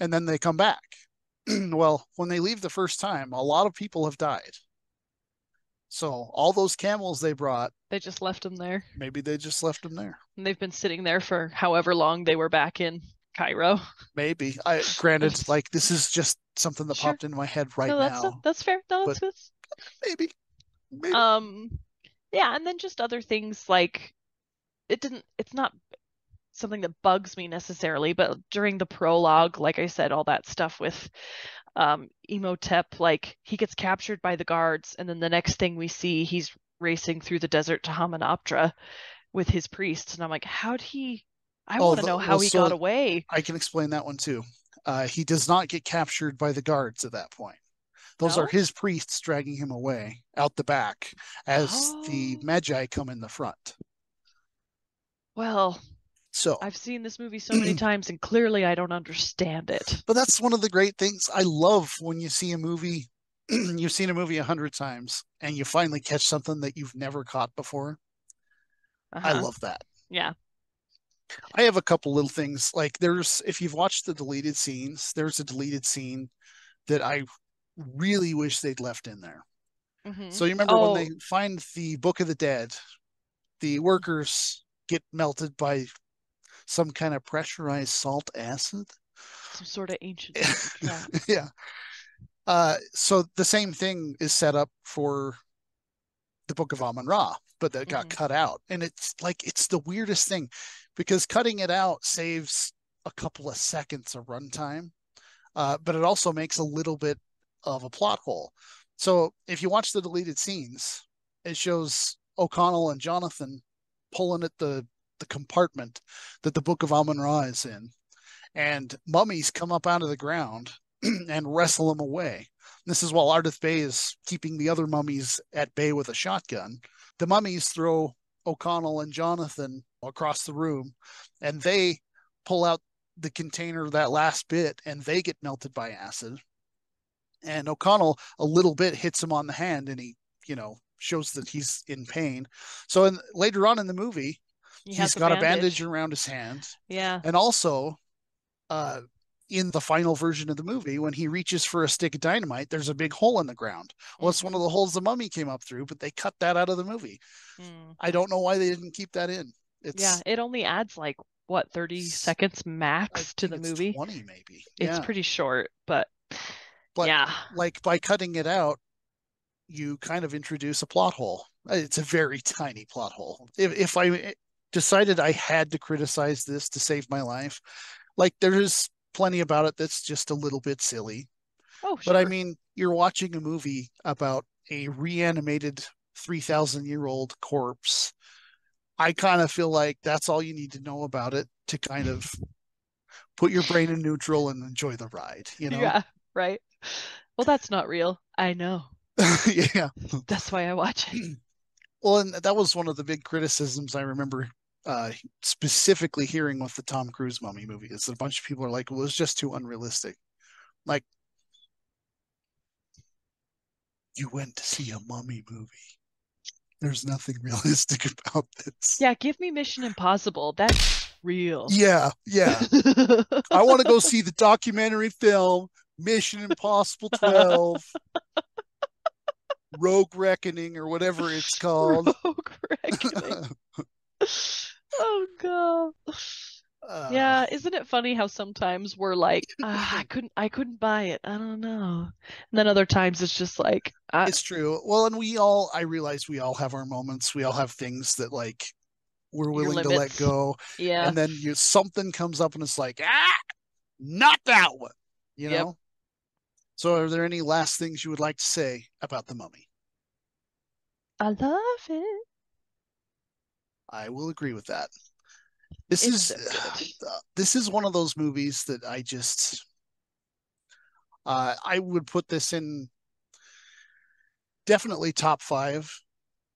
and then they come back. Well, when they leave the first time, a lot of people have died. So all those camels they brought, they just left them there. Maybe they just left them there. And they've been sitting there for however long they were back in Cairo. Maybe. Granted, like this is just something that popped into my head now. That's fair. No, that's maybe. Yeah, and then just other things like it's not something that bugs me necessarily, but during the prologue, like I said, all that stuff with Imhotep, like he gets captured by the guards, and then the next thing we see, he's racing through the desert to Hamunaptra with his priests, and I'm like, I want to know how he got away. I can explain that one too. He does not get captured by the guards at that point. Those are his priests dragging him away out the back as the Magi come in the front. Well, so I've seen this movie so many times, and clearly I don't understand it. But that's one of the great things I love when you see a movie. You've seen a movie 100 times, and you finally catch something that you've never caught before. I love that. Yeah. I have a couple little things like if you've watched the deleted scenes, there's a deleted scene that I really wish they'd left in there. So you remember when they find the Book of the Dead, the workers get melted by some kind of pressurized salt acid. Some sort of ancient. Yeah. Yeah. So the same thing is set up for the Book of Amun-Ra, but that got cut out. And it's like, it's the weirdest thing, because cutting it out saves a couple of seconds of runtime, but it also makes a little bit of a plot hole. So if you watch the deleted scenes, it shows O'Connell and Jonathan pulling at the compartment that the Book of Amun-Ra is in, and mummies come up out of the ground and wrestle them away. This is while Ardeth Bay is keeping the other mummies at bay with a shotgun. The mummies throw O'Connell and Jonathan across the room, and they pull out the container, that last bit, and they get melted by acid. And O'Connell, a little bit, hits him on the hand, and he, you know, shows that he's in pain. So later on in the movie, he's got a bandage around his hand. Yeah. And also, in the final version of the movie, when he reaches for a stick of dynamite, there's a big hole in the ground. Well, it's one of the holes the mummy came up through, but they cut that out of the movie. I don't know why they didn't keep that in. It only adds like, what, 30 seconds max to the movie? 20 maybe. Yeah. It's pretty short, but yeah. Like, by cutting it out, you kind of introduce a plot hole. It's a very tiny plot hole. If I decided I had to criticize this to save my life, like, there's plenty about it that's just a little bit silly. Oh, sure. But I mean, you're watching a movie about a reanimated 3,000-year-old corpse. I kind of feel like that's all you need to know about it to kind of put your brain in neutral and enjoy the ride, you know? Yeah, right. Well, that's not real. I know. Yeah. That's why I watch it. Well, and that was one of the big criticisms I remember specifically hearing with the Tom Cruise Mummy movie, is that a bunch of people are like, well, it's just too unrealistic. Like, you went to see a mummy movie. There's nothing realistic about this. Yeah, give me Mission Impossible. That's real. Yeah, yeah. I want to go see the documentary film Mission Impossible 12, Rogue Reckoning, or whatever it's called. Rogue Reckoning. Oh, God. Yeah, isn't it funny how sometimes we're like, I couldn't buy it. I don't know. And then other times it's just like, it's true. Well, and I realize we all have our moments. We all have things that, like, we're willing to let go. Yeah. And then something comes up and it's like, not that one, you know? Yep. So are there any last things you would like to say about The Mummy? I love it. I will agree with that. This is one of those movies that I just, I would put this in definitely top 5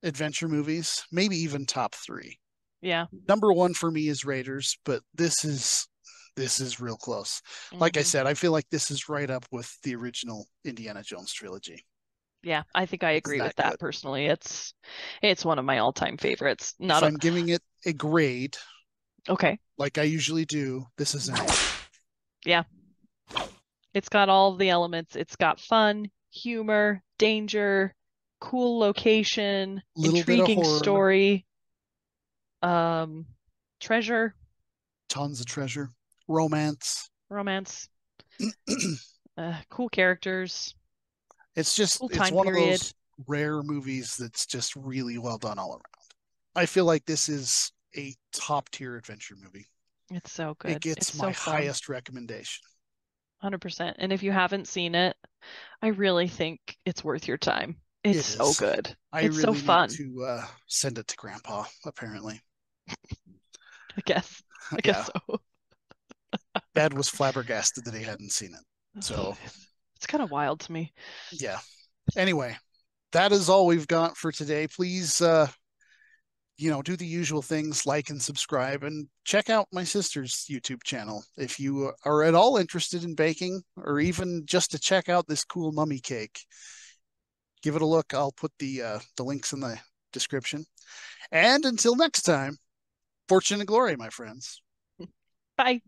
adventure movies, maybe even top 3. Yeah. Number 1 for me is Raiders, but this is real close. Mm-hmm. Like I said, I feel like this is right up with the original Indiana Jones trilogy. Yeah, I think I agree with that personally. It's one of my all-time favorites. I'm giving it a grade. Okay. Like I usually do, this is an A. Yeah. It's got all the elements. It's got fun, humor, danger, cool location, intriguing story, treasure. Tons of treasure. Romance. Cool characters. It's one of those rare movies that's just really well done all around. I feel like this is a top tier adventure movie. It's so good. It gets my highest recommendation. 100%. And if you haven't seen it, I really think it's worth your time. It's so good. It's so fun. I really need to send it to Grandpa, apparently. I guess so. Dad was flabbergasted that he hadn't seen it. So it's kind of wild to me. Yeah. Anyway, that is all we've got for today. Please do the usual things, like and subscribe, and check out my sister's YouTube channel. If you are at all interested in baking, or even just to check out this cool mummy cake, give it a look. I'll put the links in the description. And until next time, fortune and glory, my friends. Bye.